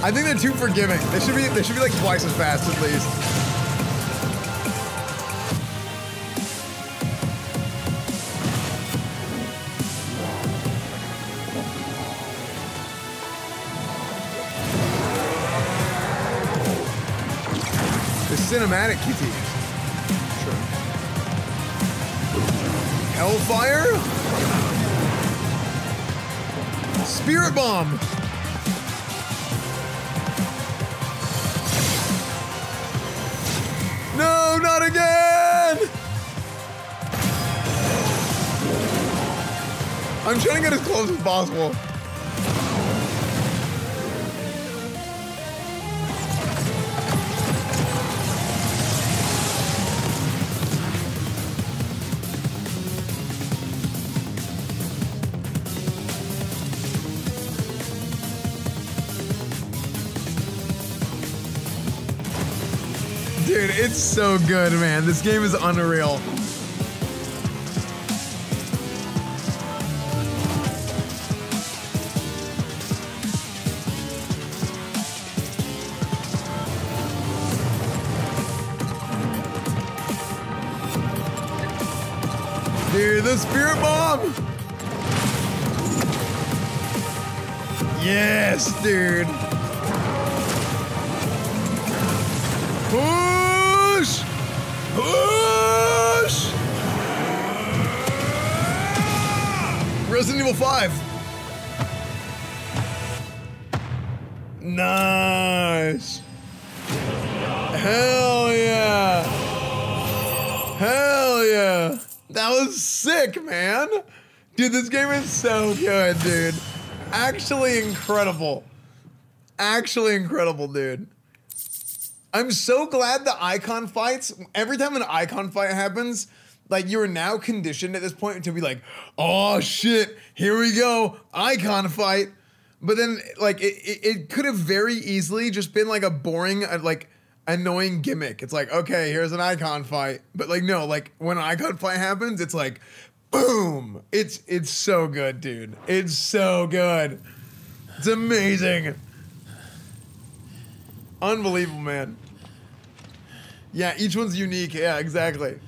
I think they're too forgiving. They should be like twice as fast at least. Cinematic QT. Sure. Hellfire. Spirit bomb. No, not again. I'm trying to get as close as possible. It's so good, man. This game is unreal. Dude, the spirit bomb! Yes, dude. Push! Resident Evil 5. Nice. Hell yeah. Hell yeah. That was sick, man. Dude, this game is so good, dude. Actually incredible. Actually incredible, dude. I'm so glad the icon fights, every time an icon fight happens, like you are now conditioned at this point to be like, oh shit, here we go, icon fight. But then like it could have very easily just been like a boring, like annoying gimmick. It's like, okay, here's an icon fight. But like, no, like when an icon fight happens, it's like, boom. It's so good, dude. It's so good. It's amazing. Unbelievable, man. Yeah, each one's unique. Yeah, exactly.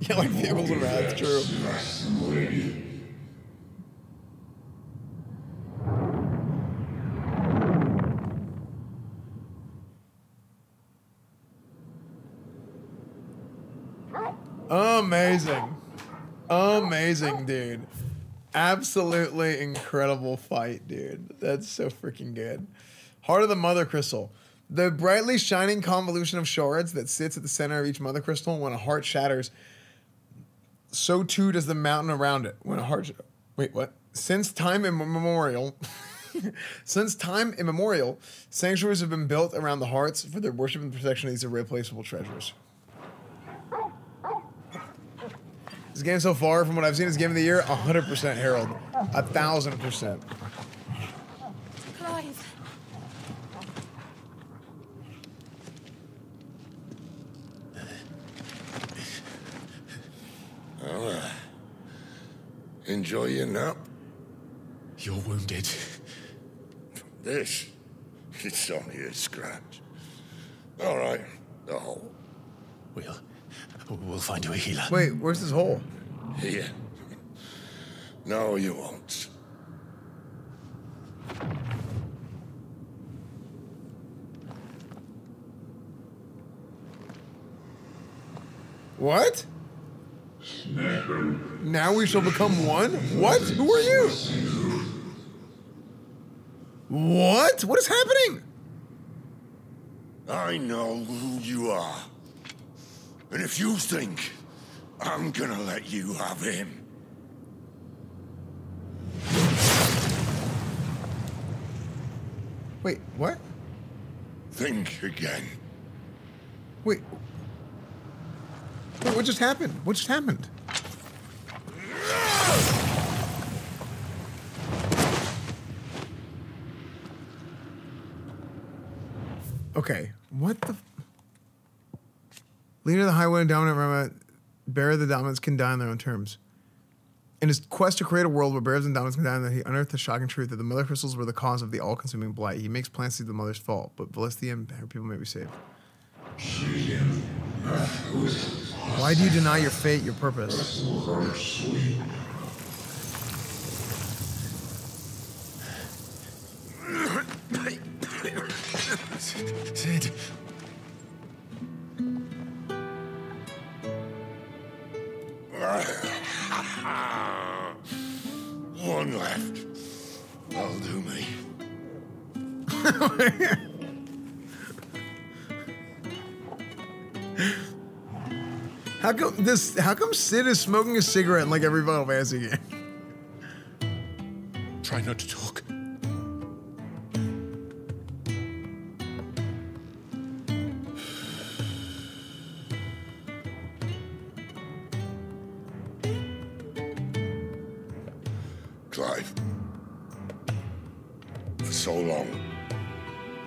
Yeah, like the rules around. It's true. Amazing. Amazing, dude. Absolutely incredible fight, dude. That's so freaking good. Heart of the Mother Crystal. The brightly shining convolution of shards that sits at the center of each Mother Crystal. When a heart shatters, so too does the mountain around it. When a heart... Wait, what? Since time immemorial... Since time immemorial, sanctuaries have been built around the hearts for their worship and protection of these irreplaceable treasures. This game so far, from what I've seen, is game of the year, 100% Harold. 1000%. Clive. Well, enjoy your nap. You're wounded. This? It's only a scratch. All right, the hole. We'll find you a healer. Wait, where's this hole? Here. No, you won't. What? Now we shall become one? What? Who are you? What? What is happening? I know who you are. And if you think I'm gonna let you have him. Wait, what? Think again. Wait. What just happened? What just happened? Okay, what the... Leader of the highway and dominant Ramuh, bearer of the dominance can die on their own terms. In his quest to create a world where bearers and dominants can die, and that he unearthed the shocking truth that the mother crystals were the cause of the all-consuming blight. He makes plans to see the mother's fault, but Valisthea and her people may be saved. Why do you deny your fate, your purpose? Cid. One left. That'll do me. How come Cid is smoking a cigarette in like every Final Fantasy game? Try not to talk.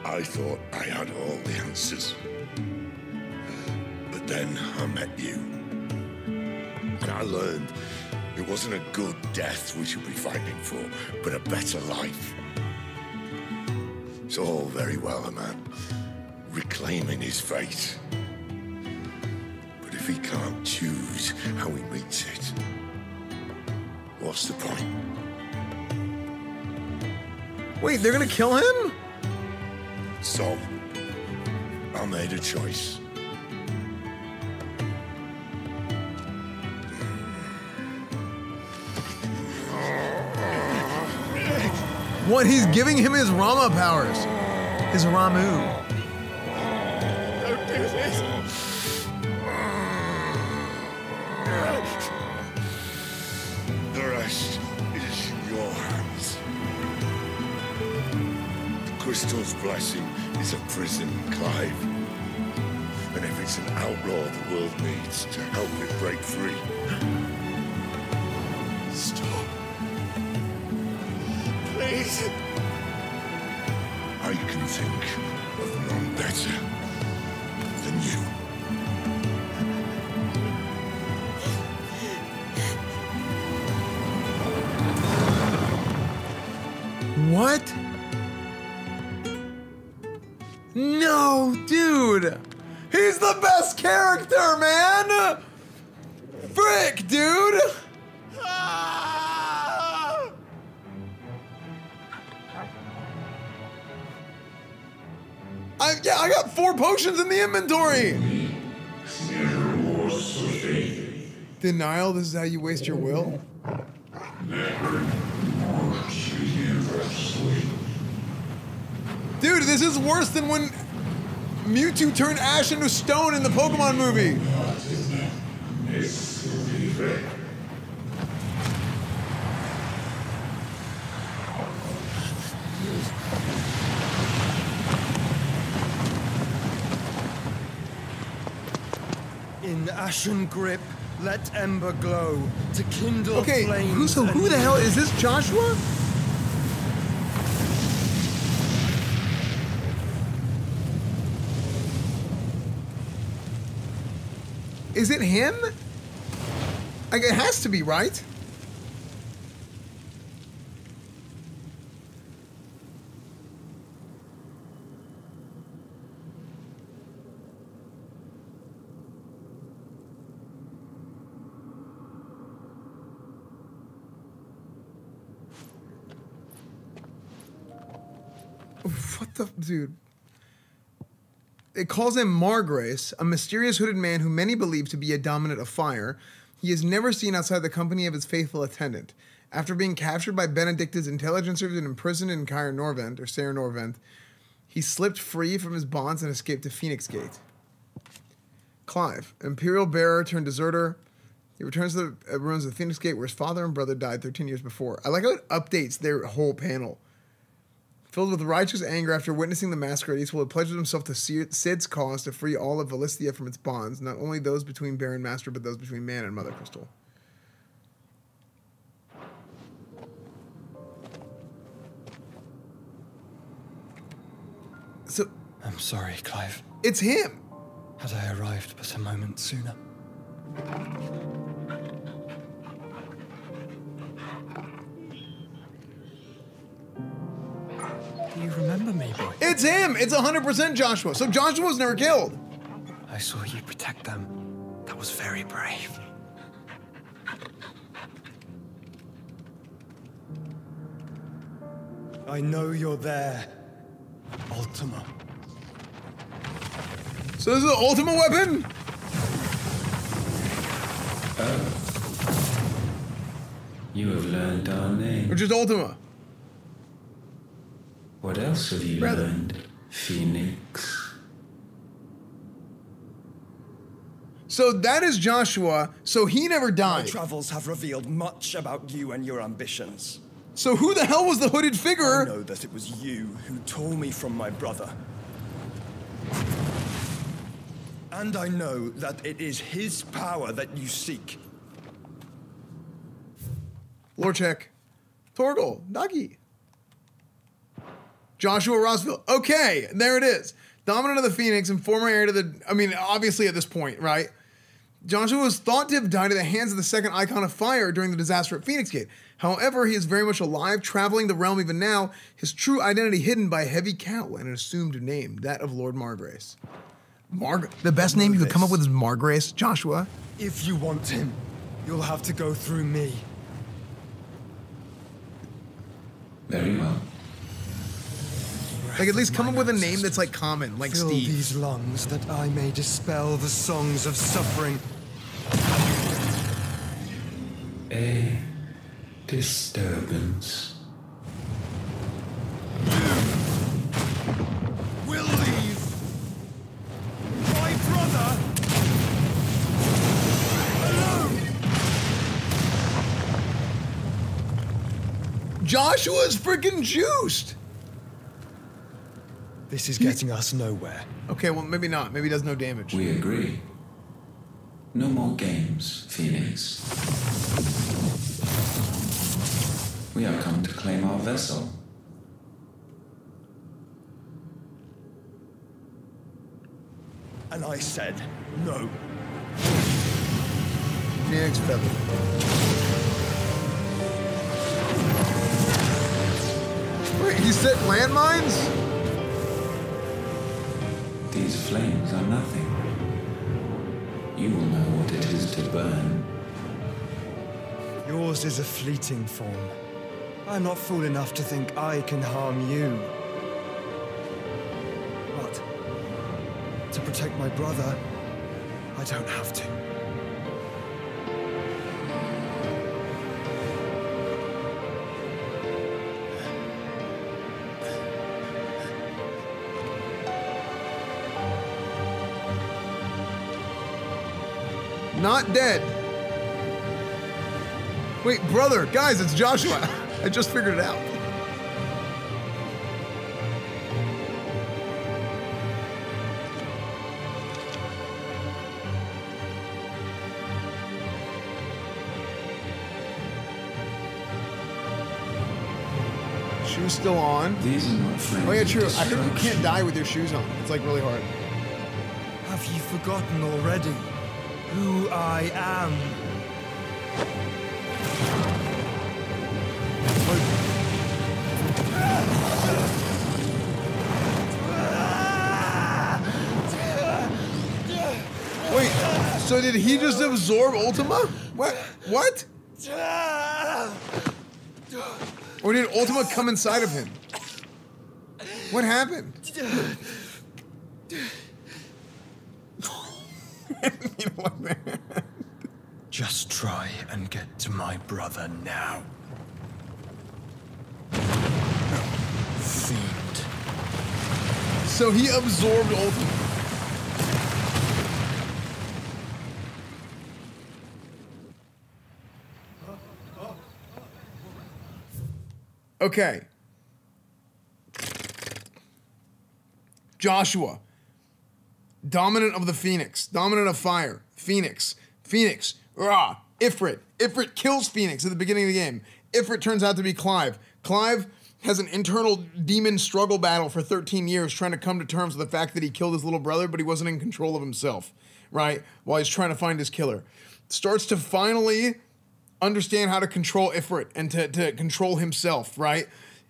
I thought I had all the answers, but then I met you, and I learned it wasn't a good death we should be fighting for, but a better life. It's all very well, a man reclaiming his fate, but if he can't choose how he meets it, what's the point? Wait, they're gonna kill him? So, I made a choice. What? He's giving him his Ramuh powers. His Ramuh. Don't do this. The rest is your hands. Crystal's blessing is a prison, Clive. And if it's an outlaw the world needs to help it break free. Stop. Please. I can think of none better than you. What? No, dude! He's the best character, man! Frick, dude! I got 4 potions in the inventory! Denial, this is how you waste your will? Dude, this is worse than when Mewtwo turned ash into stone in the Pokemon movie. In ashen grip, let ember glow to kindle flames. Okay, who the hell is this, Joshua? Is it him? Like, it has to be, right? What the, dude? It calls him Margrace, a mysterious hooded man who many believe to be a dominant of fire. He is never seen outside the company of his faithful attendant. After being captured by Benedikta's intelligencers and imprisoned in Caer Norvent, or Ser Norvent, he slipped free from his bonds and escaped to Phoenix Gate. Clive, imperial bearer turned deserter. He returns to the ruins of Phoenix Gate where his father and brother died 13 years before. I like how it updates their whole panel. Filled with righteous anger after witnessing the massacre, East Pool had pledged himself to Cid's cause to free all of Valisthea from its bonds, not only those between Bear and Master, but those between Man and Mother Crystal. So... I'm sorry, Clive. It's him! Had I arrived but a moment sooner. You remember me, boy? It's him! It's 100% Joshua. So Joshua was never killed. I saw you protect them. That was very brave. I know you're there, Ultima. So this is the Ultima weapon? You have learned our name. Or just Ultima. What else have you learned, Phoenix? So that is Joshua, so he never died. My travels have revealed much about you and your ambitions. So who the hell was the hooded figure? I know that it was you who tore me from my brother. And I know that it is his power that you seek. Lore check. Tortle, Nagi. Joshua Rossville. Okay, there it is. Dominant of the Phoenix and former heir to the... I mean, obviously at this point, right? Joshua was thought to have died at the hands of the second icon of fire during the disaster at Phoenix Gate. However, he is very much alive, traveling the realm even now, his true identity hidden by a heavy cowl and an assumed name, that of Lord Margrace. The best name you could come up with is Margrace, Joshua. If you want him, you'll have to go through me. Very well. Like, at least come up with a name that's, like, common, like Steve. Fill these lungs that I may dispel the songs of suffering. A disturbance. We'll leave. My brother. Alone. Joshua's freaking juiced. This is getting us nowhere. Okay, well, maybe not. Maybe it does no damage. We agree. No more games, Phoenix. We have come to claim our vessel. And I said no. Phoenix feather. Wait, he set landmines? These flames are nothing. You will know what it is to burn. Yours is a fleeting form. I'm not fool enough to think I can harm you. But to protect my brother, I don't have to. Not dead. Wait, brother, guys, it's Joshua. I just figured it out. Shoes still on. These are not friends. Oh yeah, true. I heard you can't die with your shoes on. It's like really hard. Have you forgotten already who I am? Wait, so did he just absorb Ultima? What? Or did Ultima come inside of him? What happened? Just try and get to my brother now. Fiend. So he absorbed Ultima. Okay. Joshua. Dominant of the Phoenix. Dominant of Fire. Phoenix. Phoenix. Rah. Ifrit. Ifrit kills Phoenix at the beginning of the game. Ifrit turns out to be Clive. Clive has an internal demon struggle battle for 13 years trying to come to terms with the fact that he killed his little brother, but he wasn't in control of himself, right? While he's trying to find his killer. Starts to finally understand how to control Ifrit and to control himself, right?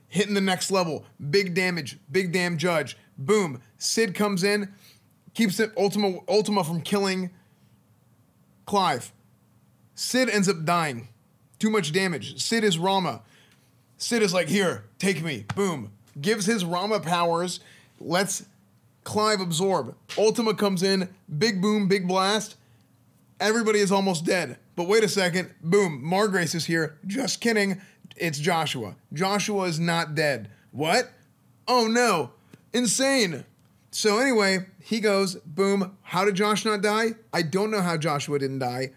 Hitting the next level. Big damage. Big damn judge. Boom. Cid comes in. Keeps Ultima from killing Clive. Cid ends up dying. Too much damage. Cid is Ramuh. Cid is like, here, take me. Boom. Gives his Ramuh powers. Lets Clive absorb. Ultima comes in. Big boom, big blast. Everybody is almost dead. But wait a second. Boom. Margrace is here. Just kidding. It's Joshua. Joshua is not dead. What? Oh no. Insane. So anyway, he goes, boom. How did Josh not die? I don't know how Joshua didn't die.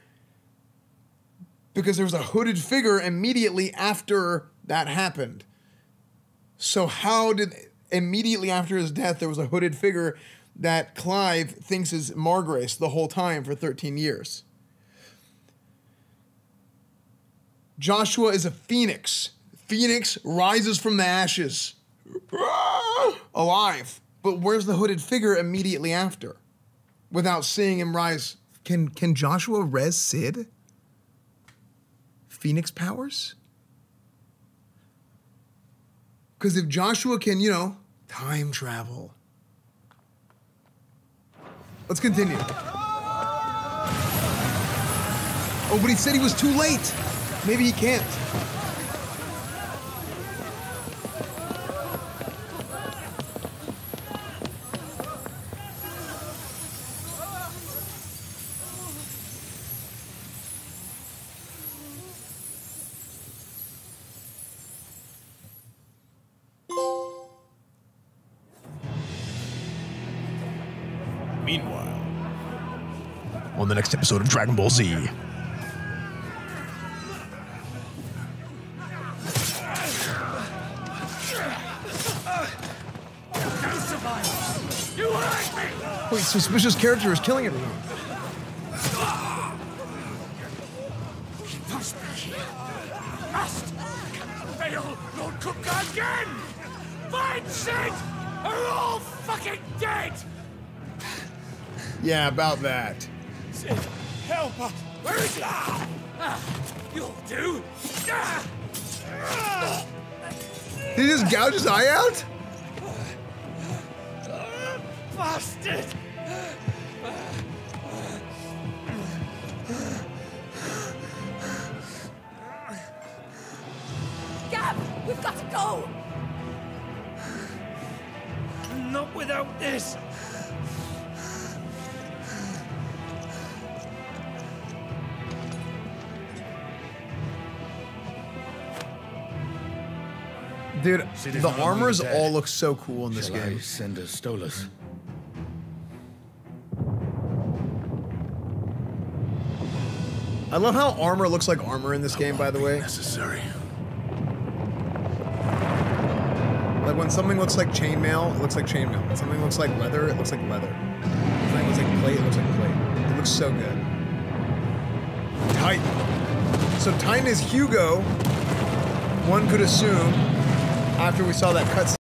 Because there was a hooded figure immediately after that happened. So how did, immediately after his death, there was a hooded figure that Clive thinks is Margrace the whole time for 13 years. Joshua is a phoenix. Phoenix rises from the ashes. Alive. But where's the hooded figure immediately after? Without seeing him rise. Can Joshua res Cid? Phoenix powers? Because if Joshua can, you know, time travel. Let's continue. Oh, but he said he was too late. Maybe he can't. On the next episode of Dragon Ball Z. Wait, suspicious character is killing everyone. He pushed me here. I must fail, Lord Cook again. Find Cid! We're all fucking dead. Yeah, about that. Cid, help us! Where is he? You'll do! Did he just gouge his eye out? Bastard! Gab, we've got to go! Not without this! Dude, the armors all look so cool in this game. Sender stole us. I love how armor looks like armor in this game, by the way. Necessary. Like when something looks like chainmail, it looks like chainmail. When something looks like leather, it looks like leather. When something looks like plate, it looks like plate. It looks so good. Titan. So Titan is Hugo. One could assume. After we saw that cutscene.